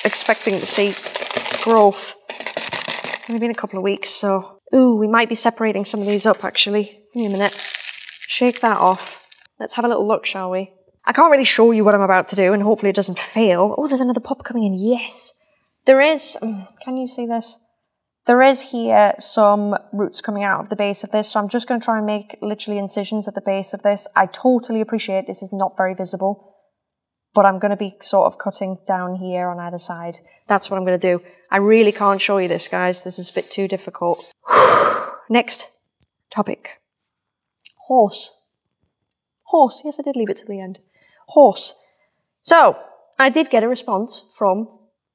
expecting to see growth. It's only been a couple of weeks, so... Ooh, we might be separating some of these up, actually. Give me a minute. Shake that off. Let's have a little look, shall we? I can't really show you what I'm about to do, and hopefully it doesn't fail. Oh, there's another pop coming in. Yes! There is... Can you see this? There is here some roots coming out of the base of this, so I'm just going to try and make literally incisions at the base of this. I totally appreciate this is not very visible, but I'm going to be sort of cutting down here on either side. That's what I'm going to do. I really can't show you this, guys. This is a bit too difficult. Next topic. Horse. Horse. Yes, I did leave it to the end. Horse. So, I did get a response from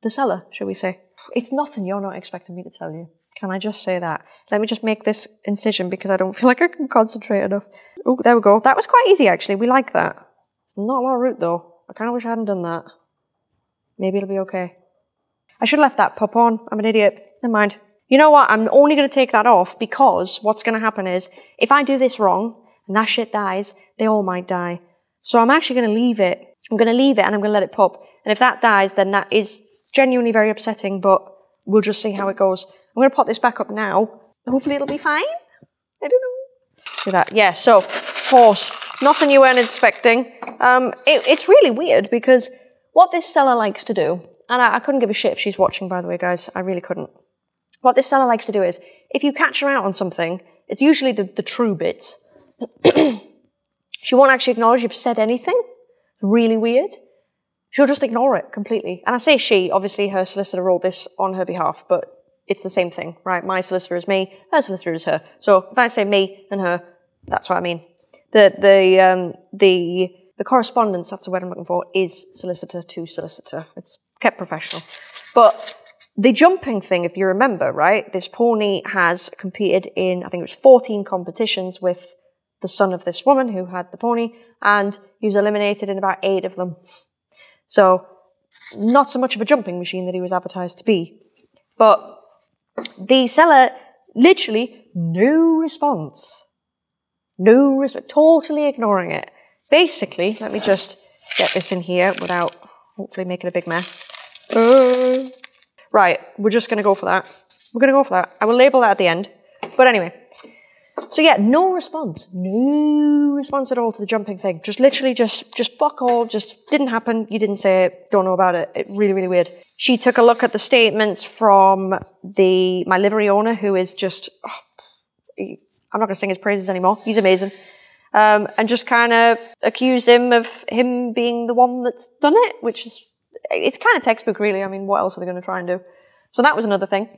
the seller, shall we say. It's nothing you're not expecting me to tell you. Can I just say that? Let me just make this incision because I don't feel like I can concentrate enough. Oh, there we go. That was quite easy, actually. We like that. It's not a lot of root though. I kind of wish I hadn't done that. Maybe it'll be okay. I should have left that pup on. I'm an idiot. Never mind. You know what? I'm only going to take that off because what's going to happen is if I do this wrong and that shit dies, they all might die. So I'm actually going to leave it. I'm going to leave it and I'm going to let it pop. And if that dies, then that is genuinely very upsetting, but we'll just see how it goes. I'm going to pop this back up now. Hopefully it'll be fine. I don't know. Do that. Yeah, so horse. Nothing you weren't expecting. It's really weird because what this seller likes to do, and I couldn't give a shit if she's watching, by the way, guys. I really couldn't. What this seller likes to do is, if you catch her out on something, it's usually the true bits. She won't actually acknowledge you've said anything. Really weird. She'll just ignore it completely. And I say she, obviously her solicitor wrote this on her behalf, but it's the same thing, right? My solicitor is me, her solicitor is her. So if I say me and her, that's what I mean. The correspondence, that's the word I'm looking for, is solicitor to solicitor. It's kept professional. But the jumping thing, if you remember, right? This pony has competed in, I think it was 14 competitions with the son of this woman who had the pony, and he was eliminated in about 8 of them. So not so much of a jumping machine that he was advertised to be. But the seller, literally no response. No response, totally ignoring it. Basically, let me just get this in here without hopefully making a big mess. Right, we're just going to go for that. We're going to go for that. I will label that at the end. But anyway, so yeah, no response. No response at all to the jumping thing. Just literally just fuck all. Just didn't happen. You didn't say it. Don't know about it. It really, really weird. She took a look at the statements from my livery owner, who is just, oh, I'm not going to sing his praises anymore. He's amazing. And just kind of accused him of him being the one that's done it, which is, it's kind of textbook really. I mean, what else are they going to try and do? So that was another thing.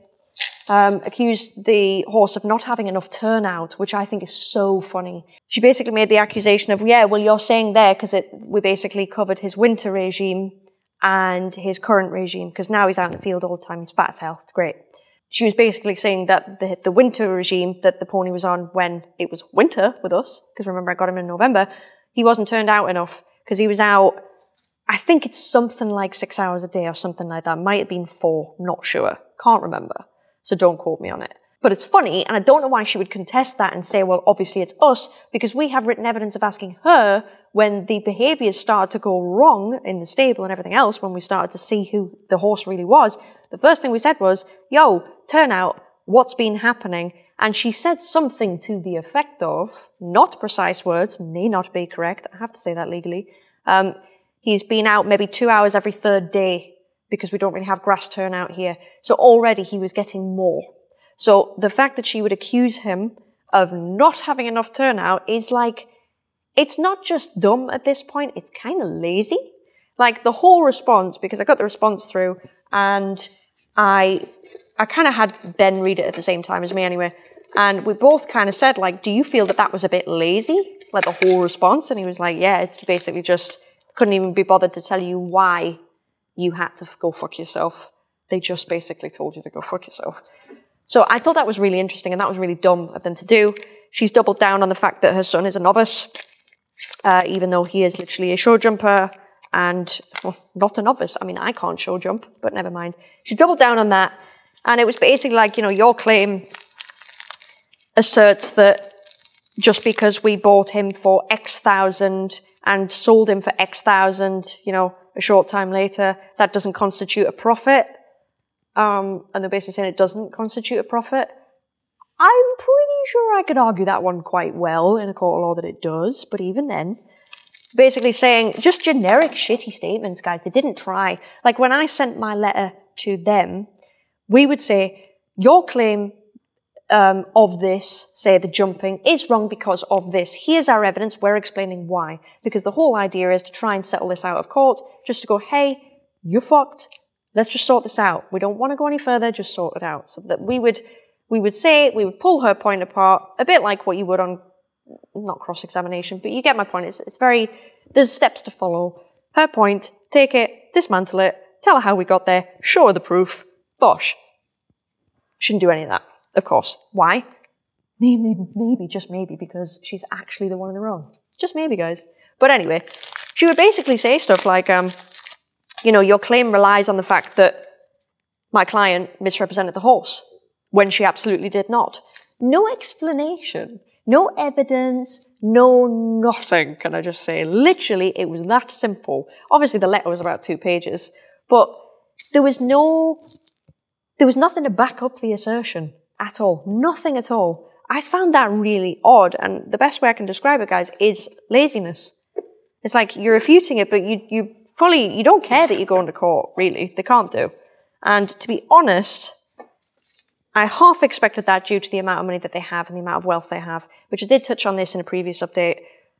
Accused the horse of not having enough turnout, which I think is so funny. She basically made the accusation of, yeah, well, you're saying there because we basically covered his winter regime and his current regime because now he's out in the field all the time. He's fat as hell. It's great. She was basically saying that the winter regime that the pony was on when it was winter with us, because remember I got him in November, he wasn't turned out enough because he was out, I think it's something like 6 hours a day or something like that. Might have been 4, not sure. Can't remember. So don't quote me on it. But it's funny, and I don't know why she would contest that and say, well, obviously it's us, because we have written evidence of asking her when the behaviours started to go wrong in the stable and everything else, when we started to see who the horse really was. The first thing we said was, yo, turn out, what's been happening? And she said something to the effect of, not precise words, may not be correct, I have to say that legally, he's been out maybe 2 hours every 3rd day, because we don't really have grass turnout here. So already he was getting more. So the fact that she would accuse him of not having enough turnout is like, it's not just dumb at this point, it's kind of lazy. Like the whole response, because I got the response through and I kind of had Ben read it at the same time as me anyway. And we both kind of said like, do you feel that that was a bit lazy? Like the whole response. And he was like, yeah, it's basically just, couldn't even be bothered to tell you why you had to go fuck yourself. They just basically told you to go fuck yourself. So I thought that was really interesting and that was really dumb of them to do. She's doubled down on the fact that her son is a novice, even though he is literally a show jumper and, well, not a novice. I mean, I can't show jump, but never mind. She doubled down on that. And it was basically like, you know, your claim asserts that just because we bought him for X thousand and sold him for X thousand, you know, a short time later, that doesn't constitute a profit. And they're basically saying it doesn't constitute a profit. I'm pretty sure I could argue that one quite well in a court of law that it does, but even then, basically saying just generic shitty statements, guys. They didn't try. Like when I sent my letter to them, we would say, your claim of this, say the jumping, is wrong because of this. Here's our evidence, we're explaining why. Because the whole idea is to try and settle this out of court, just to go, hey, you're fucked, let's just sort this out. We don't want to go any further, just sort it out. So that we would say, we would pull her point apart, a bit like what you would on, not cross-examination, but you get my point. It's very, there's steps to follow. Her point, take it, dismantle it, tell her how we got there, show her the proof, bosh. Shouldn't do any of that. Of course. Why? Maybe, just maybe, because she's actually the one in the wrong. Just maybe, guys. But anyway, She would basically say stuff like, you know, your claim relies on the fact that my client misrepresented the horse, when she absolutely did not. No explanation, no evidence, no nothing, can I just say. Literally, it was that simple. Obviously, the letter was about 2 pages, but there was nothing to back up the assertion at all. Nothing at all. I found that really odd, and the best way I can describe it, guys, is laziness. It's like you're refuting it, but you don't care that you're going to court, really. They can't do. And to be honest, I half expected that due to the amount of money that they have and the amount of wealth they have, which I did touch on this in a previous update.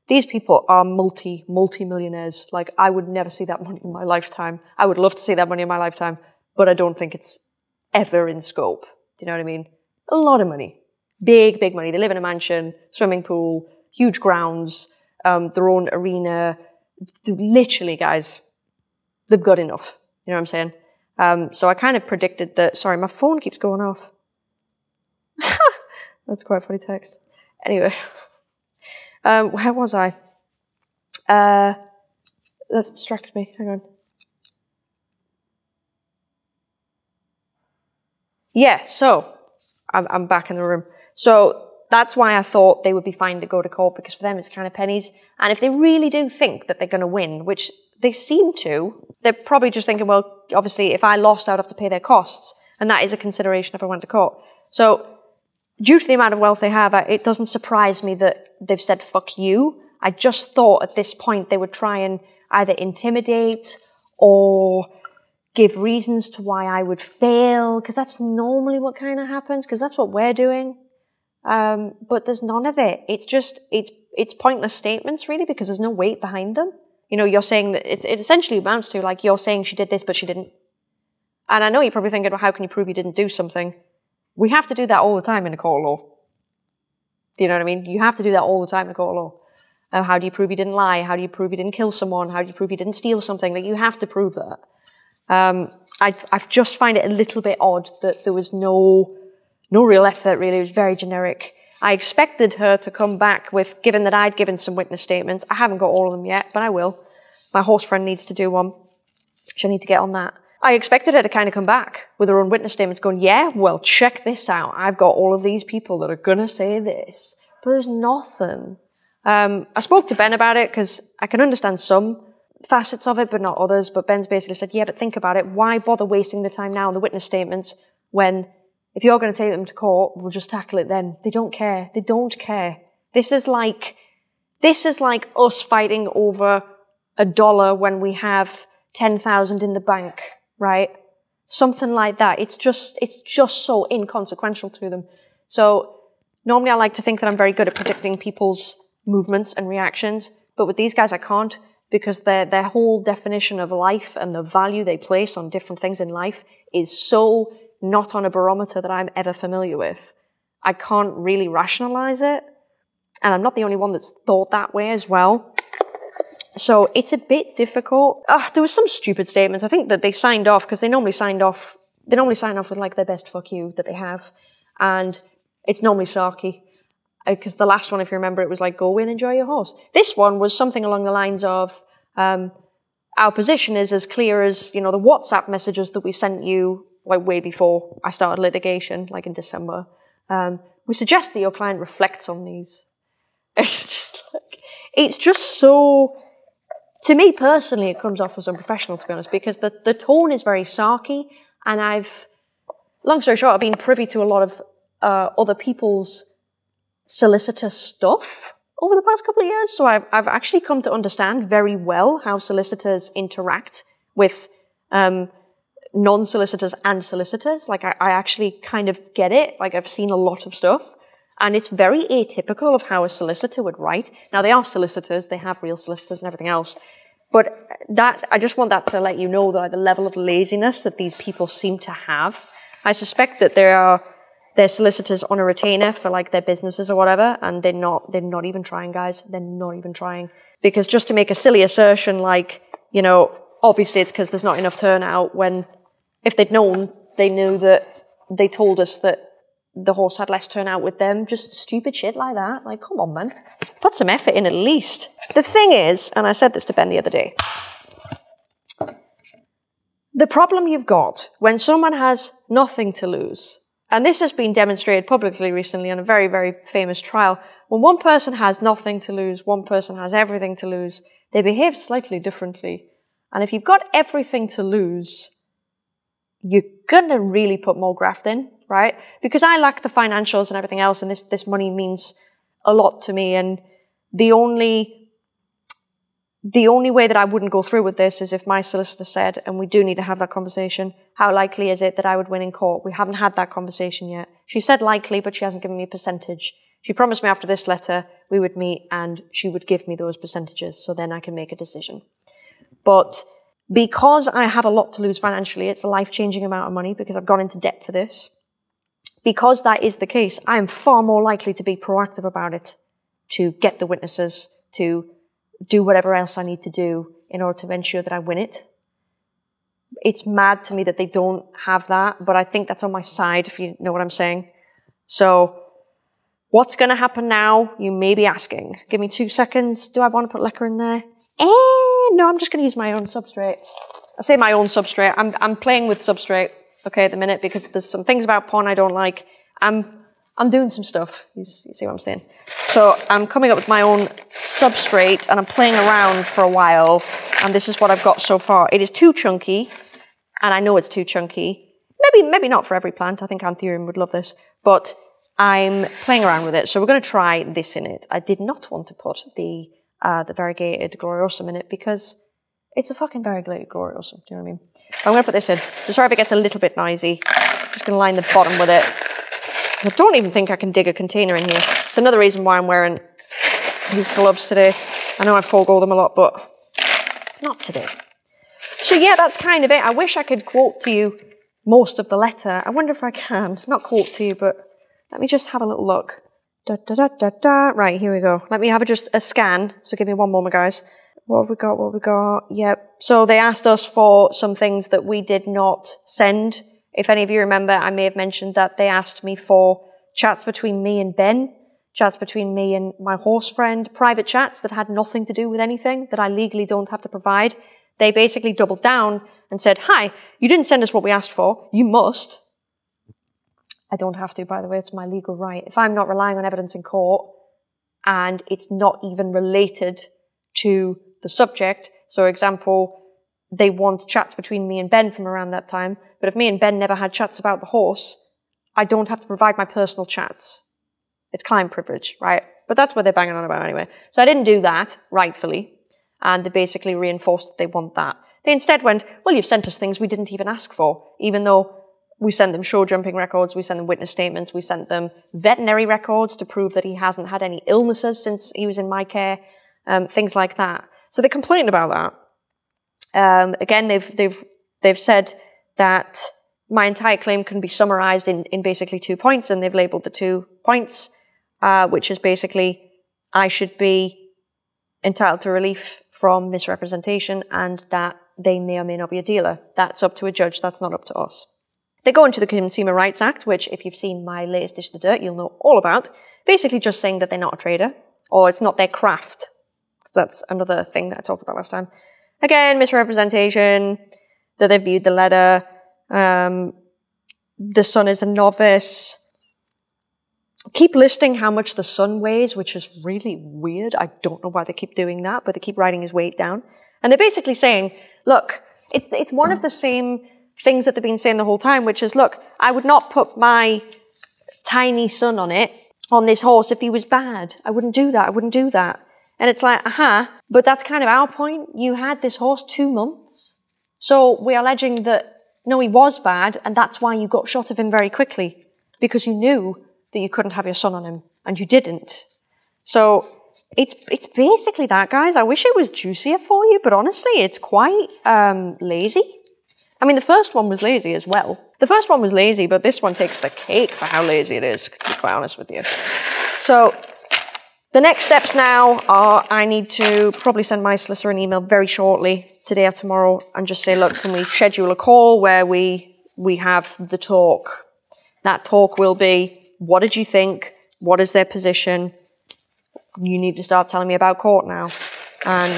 These people are multi-millionaires. Like, I would never see that money in my lifetime. I would love to see that money in my lifetime, but I don't think it's ever in scope. Do you know what I mean? A lot of money. Big, big money. They live in a mansion, swimming pool, huge grounds, their own arena. Literally, guys, they've got enough. You know what I'm saying? So I kind of predicted that... Sorry, my phone keeps going off. That's quite funny text. Anyway. Where was I? That's distracted me. Hang on. Yeah, so I'm back in the room. So that's why I thought they would be fine to go to court, because for them it's kind of pennies. And if they really do think that they're going to win, which they seem to, they're probably just thinking, well, obviously, if I lost, I would have to pay their costs. And that is a consideration if I went to court. So due to the amount of wealth they have, it doesn't surprise me that they've said, fuck you. I just thought at this point they would try and either intimidate or give reasons to why I would fail, because that's normally what kind of happens, because that's what we're doing. But there's none of it. It's just, it's pointless statements, really, because there's no weight behind them. You know, you're saying that it essentially amounts to, like, you're saying she did this, but she didn't. And I know you're probably thinking, well, how can you prove you didn't do something? We have to do that all the time in a court of law. Do you know what I mean? You have to do that all the time in a court of law. How do you prove you didn't lie? How do you prove you didn't kill someone? How do you prove you didn't steal something? Like, you have to prove that. I just find it a little bit odd that there was no real effort, really. It was very generic. I expected her to come back with, given that I'd given some witness statements. I haven't got all of them yet, but I will. My horse friend needs to do one, which I need to get on that. I expected her to kind of come back with her own witness statements going, yeah, well, check this out. I've got all of these people that are going to say this. But there's nothing. I spoke to Ben about it because I can understand some facets of it, but not others. But Ben's basically said, yeah, but think about it. Why bother wasting the time now on the witness statements when... If you're going to take them to court, we'll just tackle it then. They don't care. They don't care. This is like us fighting over $1 when we have 10,000 in the bank, right? Something like that. It's just so inconsequential to them. So normally I like to think that I'm very good at predicting people's movements and reactions, but with these guys I can't, because their whole definition of life and the value they place on different things in life is so not on a barometer that I'm ever familiar with. I can't really rationalize it. And I'm not the only one that's thought that way as well. So it's a bit difficult. There was some stupid statements. I think that they signed off, because they normally sign off with, like, their best fuck you that they have. And it's normally sarky. Because the last one, if you remember, it was like, go in, enjoy your horse. This one was something along the lines of, our position is as clear as, you know, the WhatsApp messages that we sent you, like, way before I started litigation, like in December. We suggest that your client reflects on these. It's just like, it's just so, to me personally, it comes off as unprofessional, to be honest, because the tone is very sarky, and long story short, I've been privy to a lot of other people's solicitor stuff over the past couple of years, so I've actually come to understand very well how solicitors interact with non-solicitors and solicitors. Like, I actually kind of get it. Like, I've seen a lot of stuff, and it's very atypical of how a solicitor would write. Now, they are solicitors, they have real solicitors and everything else, but that, I just want that to let you know that, like, the level of laziness that these people seem to have. I suspect that they're solicitors on a retainer for, like, their businesses or whatever, and they're not even trying, guys. They're not even trying. Because just to make a silly assertion like, you know, obviously it's because there's not enough turnout, when if they'd known, they knew that they told us that the horse had less turnout with them, just stupid shit like that. Like, come on, man. Put some effort in at least. The thing is, and I said this to Ben the other day, the problem you've got when someone has nothing to lose, and this has been demonstrated publicly recently on a very, very famous trial, when one person has nothing to lose, one person has everything to lose, they behave slightly differently. And if you've got everything to lose, you're gonna really put more graft in, right? Because I lack the financials and everything else, and this money means a lot to me. And the only way that I wouldn't go through with this is if my solicitor said, and we do need to have that conversation, how likely is it that I would win in court? We haven't had that conversation yet. She said likely, but she hasn't given me a percentage. She promised me after this letter we would meet and she would give me those percentages so then I can make a decision. But because I have a lot to lose financially, it's a life-changing amount of money because I've gone into debt for this. Because that is the case, I am far more likely to be proactive about it, to get the witnesses, to do whatever else I need to do in order to ensure that I win it. It's mad to me that they don't have that, but I think that's on my side, if you know what I'm saying. So what's going to happen now? You may be asking. Give me 2 seconds. Do I want to put leca in there? No, I'm just going to use my own substrate. I say my own substrate. I'm playing with substrate, okay, at the minute, because there's some things about porn I don't like. I'm doing some stuff. You see what I'm saying? So I'm coming up with my own substrate and I'm playing around for a while. And this is what I've got so far. It is too chunky. And I know it's too chunky. Maybe not for every plant. I think Anthurium would love this. But I'm playing around with it. So we're going to try this in it. I did not want to put the variegated gloriosum in it because it's a fucking variegated gloriosum. Do you know what I mean? I'm going to put this in. So sorry if it gets a little bit noisy. I'm just going to line the bottom with it. I don't even think I can dig a container in here. It's another reason why I'm wearing these gloves today. I know I forego them a lot, but not today. So yeah, that's kind of it. I wish I could quote to you most of the letter. I wonder if I can. Not quote to you, but let me just have a little look. Da, da, da, da, da. Right, here we go. Let me have just a scan. So give me one moment, guys. What have we got? What have we got? Yep. So they asked us for some things that we did not send. If any of you remember, I may have mentioned that they asked me for chats between me and Ben, chats between me and my horse friend, private chats that had nothing to do with anything that I legally don't have to provide. They basically doubled down and said, hi, you didn't send us what we asked for. You must. I don't have to, by the way. It's my legal right. If I'm not relying on evidence in court and it's not even related to the subject, so for example, they want chats between me and Ben from around that time. But if me and Ben never had chats about the horse, I don't have to provide my personal chats. It's client privilege, right? But that's what they're banging on about anyway. So I didn't do that, rightfully. And they basically reinforced that they want that. They instead went, well, you've sent us things we didn't even ask for, even though we sent them show jumping records, we sent them witness statements, we sent them veterinary records to prove that he hasn't had any illnesses since he was in my care, things like that. So they complained about that. Again, they've said that my entire claim can be summarized in basically 2 points, and they've labeled the 2 points, which is basically I should be entitled to relief from misrepresentation and that they may or may not be a dealer. That's up to a judge. That's not up to us. They go into the Consumer Rights Act, which if you've seen my latest Dish the Dirt, you'll know all about, basically just saying that they're not a trader or it's not their craft. That's another thing that I talked about last time. Again, misrepresentation, that they viewed the letter, the son is a novice. Keep listing how much the son weighs, which is really weird. I don't know why they keep doing that, but they keep writing his weight down. And they're basically saying, look, it's one of the same things that they've been saying the whole time, which is, look, I would not put my tiny son on it, on this horse, if he was bad. I wouldn't do that. I wouldn't do that. And it's like, aha, but that's kind of our point. You had this horse 2 months. So we're alleging that, no, he was bad, and that's why you got shot of him very quickly, because you knew that you couldn't have your son on him, and you didn't. So it's basically that, guys. I wish it was juicier for you, but honestly, it's quite lazy. I mean, the first one was lazy as well. The first one was lazy, but this one takes the cake for how lazy it is, to be quite honest with you. So the next steps now are I need to probably send my solicitor an email very shortly, today or tomorrow, and just say, look, can we schedule a call where we have the talk? That talk will be, What did you think? What is their position? You need to start telling me about court now. And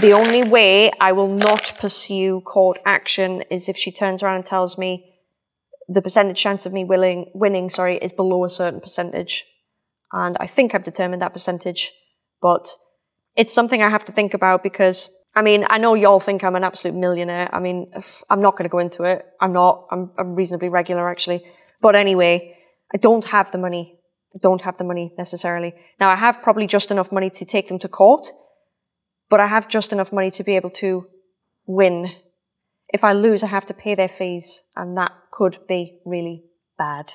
the only way I will not pursue court action is if she turns around and tells me the percentage chance of me winning is below a certain percentage. And I think I've determined that percentage, but it's something I have to think about because, I mean, I know y'all think I'm an absolute millionaire. I mean, I'm not going to go into it. I'm not. I'm reasonably regular, actually. But anyway, I don't have the money. I don't have the money necessarily. Now, I have probably just enough money to take them to court, but I have just enough money to be able to win. If I lose, I have to pay their fees, and that could be really bad.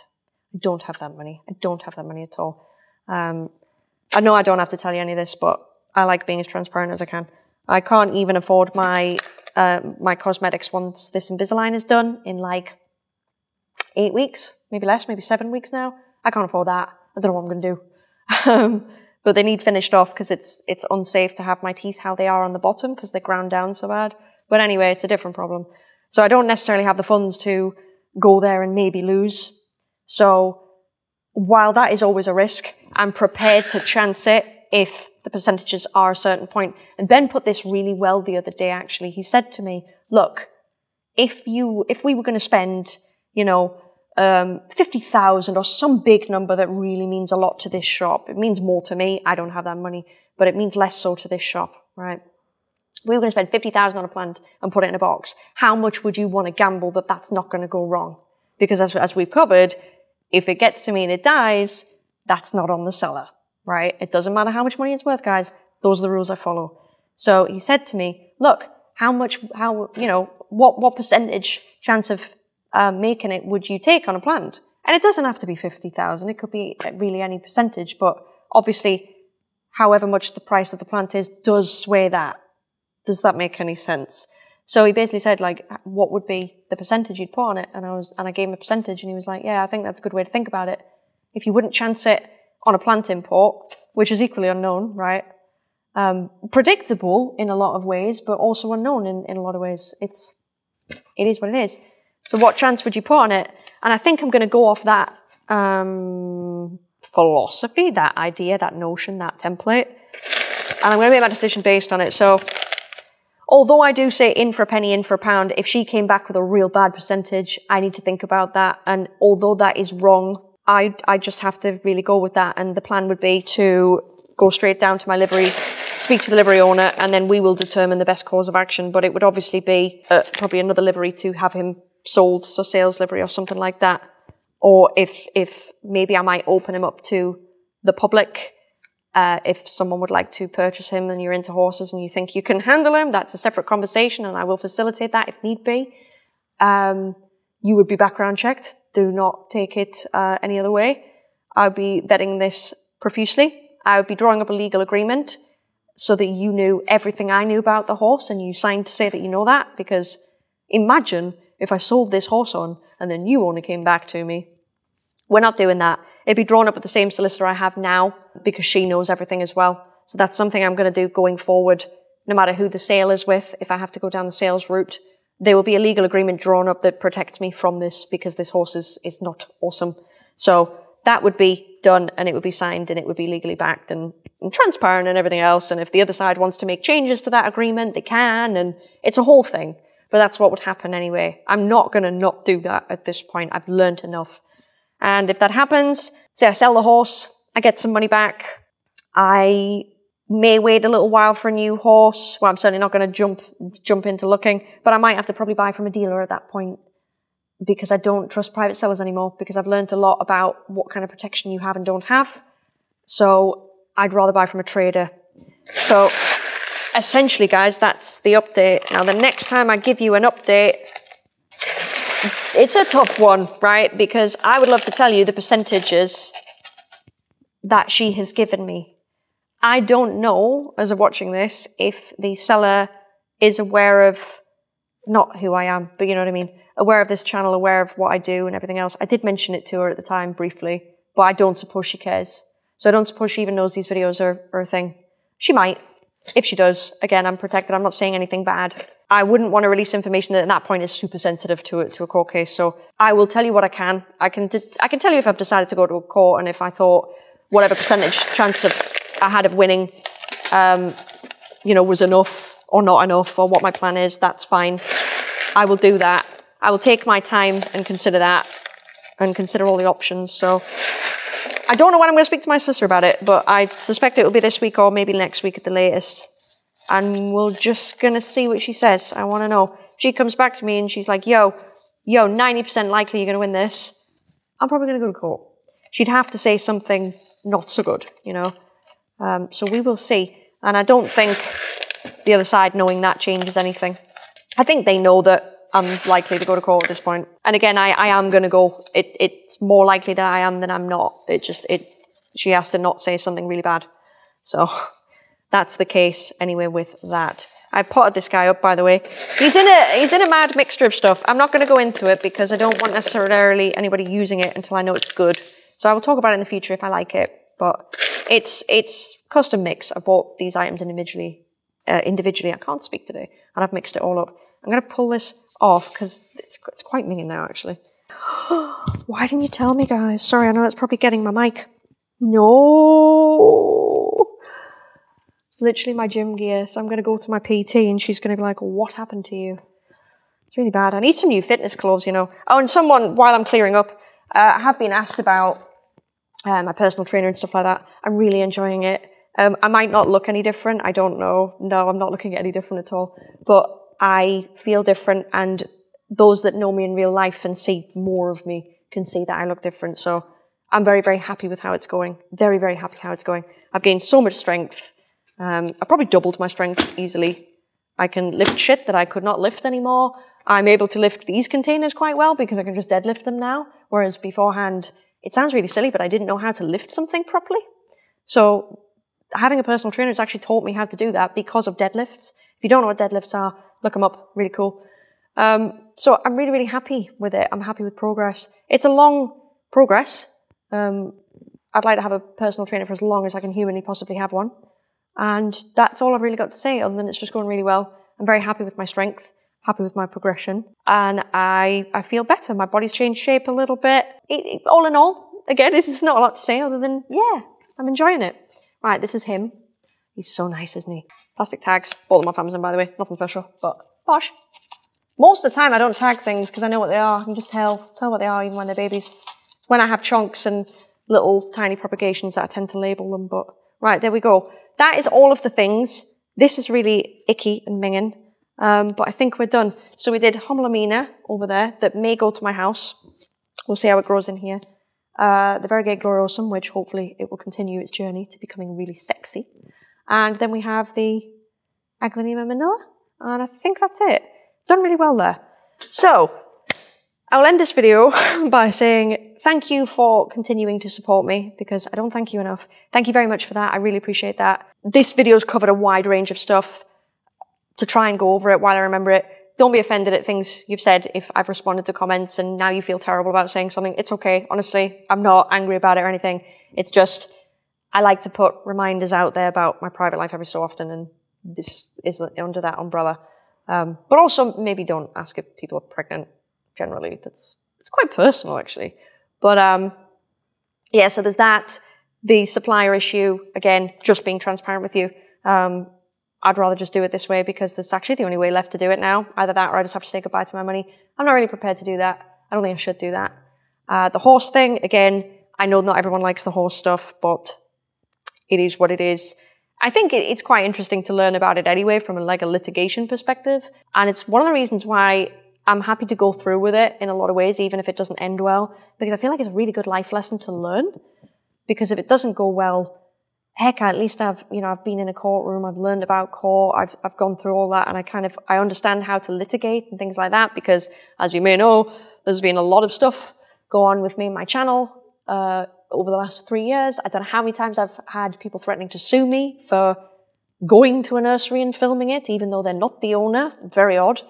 I don't have that money. I don't have that money at all. I know I don't have to tell you any of this, but I like being as transparent as I can. I can't even afford my my cosmetics once this Invisalign is done in like 8 weeks, maybe less, maybe 7 weeks now. I can't afford that. I don't know what I'm going to do. But they need finished off because it's unsafe to have my teeth how they are on the bottom because they're ground down so bad. But anyway, it's a different problem. So I don't necessarily have the funds to go there and maybe lose. So while that is always a risk, I'm prepared to chance it if the percentages are a certain point. And Ben put this really well the other day, actually. He said to me, look, if we were going to spend, you know, 50,000 or some big number that really means a lot to this shop. It means more to me. I don't have that money, but it means less so to this shop, right? We were going to spend 50,000 on a plant and put it in a box. How much would you want to gamble that that's not going to go wrong? Because as we've covered, if it gets to me and it dies, that's not on the seller, right? It doesn't matter how much money it's worth, guys. Those are the rules I follow. So he said to me, look, what percentage chance of making it would you take on a plant? And it doesn't have to be 50,000. It could be really any percentage, but obviously however much the price of the plant is does sway that. Does that make any sense? So he basically said, like, what would be the percentage you'd put on it? And I gave him a percentage, and he was like, yeah, I think that's a good way to think about it. If you wouldn't chance it on a plant import, which is equally unknown, right? Predictable in a lot of ways, but also unknown in a lot of ways. It is what it is. So what chance would you put on it? And I think I'm going to go off that philosophy, that idea, that notion, that template. And I'm going to make my decision based on it. So although I do say in for a penny, in for a pound, if she came back with a real bad percentage, I need to think about that. And although that is wrong, I just have to really go with that. And the plan would be to go straight down to my livery, speak to the livery owner, and then we will determine the best course of action. But it would obviously be probably another livery to have him sold, so sales livery or something like that. Or if maybe I might open him up to the public, if someone would like to purchase him and you're into horses and you think you can handle him, that's a separate conversation and I will facilitate that if need be. You would be background checked. Do not take it any other way. I'll be vetting this profusely. I would be drawing up a legal agreement so that you knew everything I knew about the horse and you signed to say that you know that, because imagine if I sold this horse on and the new owner came back to me. We're not doing that. It'd be drawn up with the same solicitor I have now because she knows everything as well. So that's something I'm going to do going forward, no matter who the sale is with. If I have to go down the sales route, there will be a legal agreement drawn up that protects me from this, because this horse is not awesome. So that would be done and it would be signed and it would be legally backed and transparent and everything else. And if the other side wants to make changes to that agreement, they can, and it's a whole thing. But that's what would happen anyway. I'm not going to not do that at this point. I've learned enough. And if that happens, say I sell the horse, I get some money back. I may wait a little while for a new horse. Well, I'm certainly not going to jump into looking, but I might have to probably buy from a dealer at that point, because I don't trust private sellers anymore, because I've learned a lot about what kind of protection you have and don't have. So I'd rather buy from a trader. So essentially, guys, that's the update. Now, the next time I give you an update, it's a tough one, right? Because I would love to tell you the percentages that she has given me. I don't know, as of watching this, if the seller is aware of, not who I am, but you know what I mean, aware of this channel, aware of what I do and everything else. I did mention it to her at the time briefly, but I don't suppose she cares. So I don't suppose she even knows these videos are a thing. She might. If she does, again, I'm protected. I'm not saying anything bad. I wouldn't want to release information that at that point is super sensitive to a court case. So I will tell you what I can. I can tell you if I've decided to go to a court and if I thought whatever percentage chance I had of winning, you know, was enough or not enough or what my plan is. That's fine. I will do that. I will take my time and consider that and consider all the options. So I don't know when I'm going to speak to my solicitor about it, but I suspect it will be this week or maybe next week at the latest. And we're just going to see what she says. I want to know. If she comes back to me and she's like, yo, 90% likely you're going to win this, I'm probably going to go to court. She'd have to say something not so good, you know. So we will see. And I don't think the other side knowing that changes anything. I think they know that I'm likely to go to court at this point. And again, I am going to go. It's more likely that I am than I'm not. She has to not say something really bad. So that's the case anyway with that. I potted this guy up, by the way. He's in a mad mixture of stuff. I'm not going to go into it because I don't want necessarily anybody using it until I know it's good. So I will talk about it in the future if I like it. But it's custom mix. I bought these items individually. I can't speak today. And I've mixed it all up. I'm going to pull this off because it's quite minging now, actually. Why didn't you tell me, guys? Sorry, I know that's probably getting my mic. No. It's literally my gym gear. So I'm going to go to my PT and she's going to be like, what happened to you? It's really bad. I need some new fitness clothes, you know. Oh, and someone, while I'm clearing up, I have been asked about my personal trainer and stuff like that. I'm really enjoying it. I might not look any different. I don't know. No, I'm not looking any different at all. But I feel different, and those that know me in real life and see more of me can see that I look different. So I'm very, very happy with how it's going. Very, very happy how it's going. I've gained so much strength. I've probably doubled my strength easily. I can lift shit that I could not lift anymore. I'm able to lift these containers quite well because I can just deadlift them now. Whereas beforehand, it sounds really silly, but I didn't know how to lift something properly. So having a personal trainer has actually taught me how to do that because of deadlifts. If you don't know what deadlifts are, look them up, really cool. So I'm really, really happy with it. I'm happy with progress. It's a long progress. I'd like to have a personal trainer for as long as I can humanly possibly have one. And that's all I've really got to say, other than it's just going really well. I'm very happy with my strength, happy with my progression, and I feel better. My body's changed shape a little bit. All in all, again, it's not a lot to say other than, yeah, I'm enjoying it. Right, this is him. He's so nice, isn't he? Plastic tags. Bought them off Amazon, by the way. Nothing special, but posh. Most of the time, I don't tag things because I know what they are. I can just tell what they are even when they're babies. It's when I have chunks and little tiny propagations that I tend to label them, but right, there we go. That is all of the things. This is really icky and minging, but I think we're done. So we did homalomena over there that may go to my house. We'll see how it grows in here. The variegated gloriosum, which hopefully it will continue its journey to becoming really sexy. And then we have the Aglaonema Manila, and I think that's it. Done really well there. So, I'll end this video by saying thank you for continuing to support me, because I don't thank you enough. Thank you very much for that. I really appreciate that. This video's covered a wide range of stuff to try and go over it while I remember it. Don't be offended at things you've said if I've responded to comments and now you feel terrible about saying something. It's okay, honestly. I'm not angry about it or anything. It's just, I like to put reminders out there about my private life every so often, and this is under that umbrella. But also, maybe don't ask if people are pregnant, generally. It's quite personal, actually. But yeah, so there's that. The supplier issue, again, just being transparent with you. I'd rather just do it this way because that's actually the only way left to do it now. Either that or I just have to say goodbye to my money. I'm not really prepared to do that. I don't think I should do that. The horse thing, again, I know not everyone likes the horse stuff, but it is what it is. I think it's quite interesting to learn about it anyway from a litigation perspective. And it's one of the reasons why I'm happy to go through with it in a lot of ways, even if it doesn't end well, because I feel like it's a really good life lesson to learn. Because if it doesn't go well, heck, at least I've been in a courtroom, I've learned about court, I've gone through all that, and I understand how to litigate and things like that, because as you may know, there's been a lot of stuff go on with me and my channel, over the last 3 years. I don't know how many times I've had people threatening to sue me for going to a nursery and filming it, even though they're not the owner. Very odd.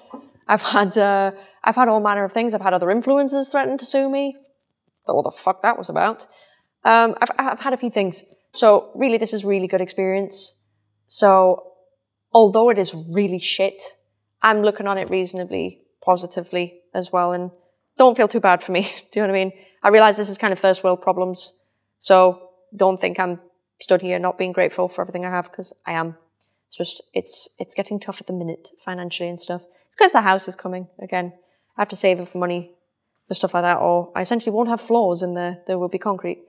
I've had all manner of things. I've had other influencers threaten to sue me. Don't know what the fuck that was about. I've had a few things. So really, this is really good experience. So although it is really shit, I'm looking on it reasonably positively as well, and don't feel too bad for me. Do you know what I mean? I realize this is kind of first world problems, so don't think I'm stood here not being grateful for everything I have, because I am. It's just, it's getting tough at the minute financially and stuff. It's because the house is coming again. I have to save up money for stuff like that, or I essentially won't have floors in there. There will be concrete.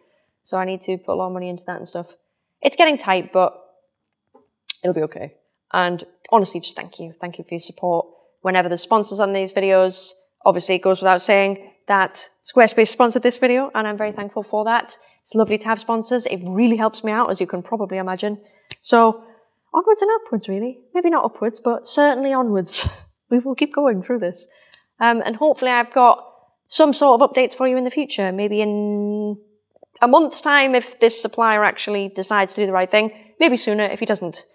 So I need to put a lot of money into that and stuff. It's getting tight, but it'll be okay. And honestly, just thank you. Thank you for your support. Whenever there's sponsors on these videos, obviously it goes without saying that Squarespace sponsored this video, and I'm very thankful for that. It's lovely to have sponsors. It really helps me out, as you can probably imagine. So onwards and upwards, really. Maybe not upwards, but certainly onwards. We will keep going through this. And hopefully I've got some sort of updates for you in the future. Maybe in a month's time, if this supplier actually decides to do the right thing. Maybe sooner if he doesn't.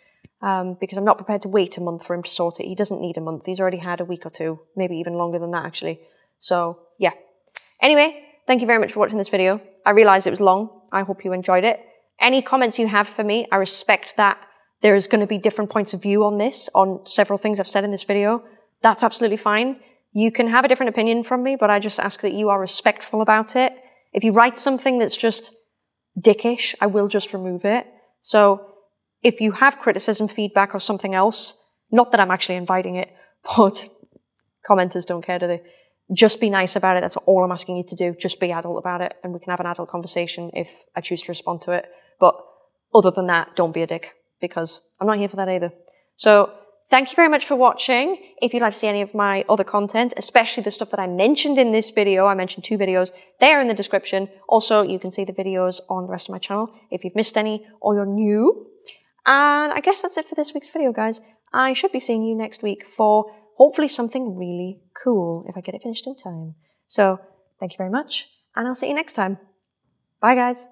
Because I'm not prepared to wait a month for him to sort it. He doesn't need a month. He's already had a week or two, maybe even longer than that, actually. So, yeah. Anyway, thank you very much for watching this video. I realized it was long. I hope you enjoyed it. Any comments you have for me, I respect that there is going to be different points of view on this, on several things I've said in this video. That's absolutely fine. You can have a different opinion from me, but I just ask that you are respectful about it. If you write something that's just dickish, I will just remove it. So if you have criticism, feedback, or something else, not that I'm actually inviting it, but commenters don't care, do they? Just be nice about it. That's all I'm asking you to do. Just be adult about it, and we can have an adult conversation if I choose to respond to it. But other than that, don't be a dick, because I'm not here for that either. So thank you very much for watching. If you'd like to see any of my other content, especially the stuff that I mentioned in this video, I mentioned 2 videos, they are in the description. Also, you can see the videos on the rest of my channel if you've missed any or you're new. And I guess that's it for this week's video, guys. I should be seeing you next week for hopefully something really cool if I get it finished in time. So thank you very much, and I'll see you next time. Bye, guys.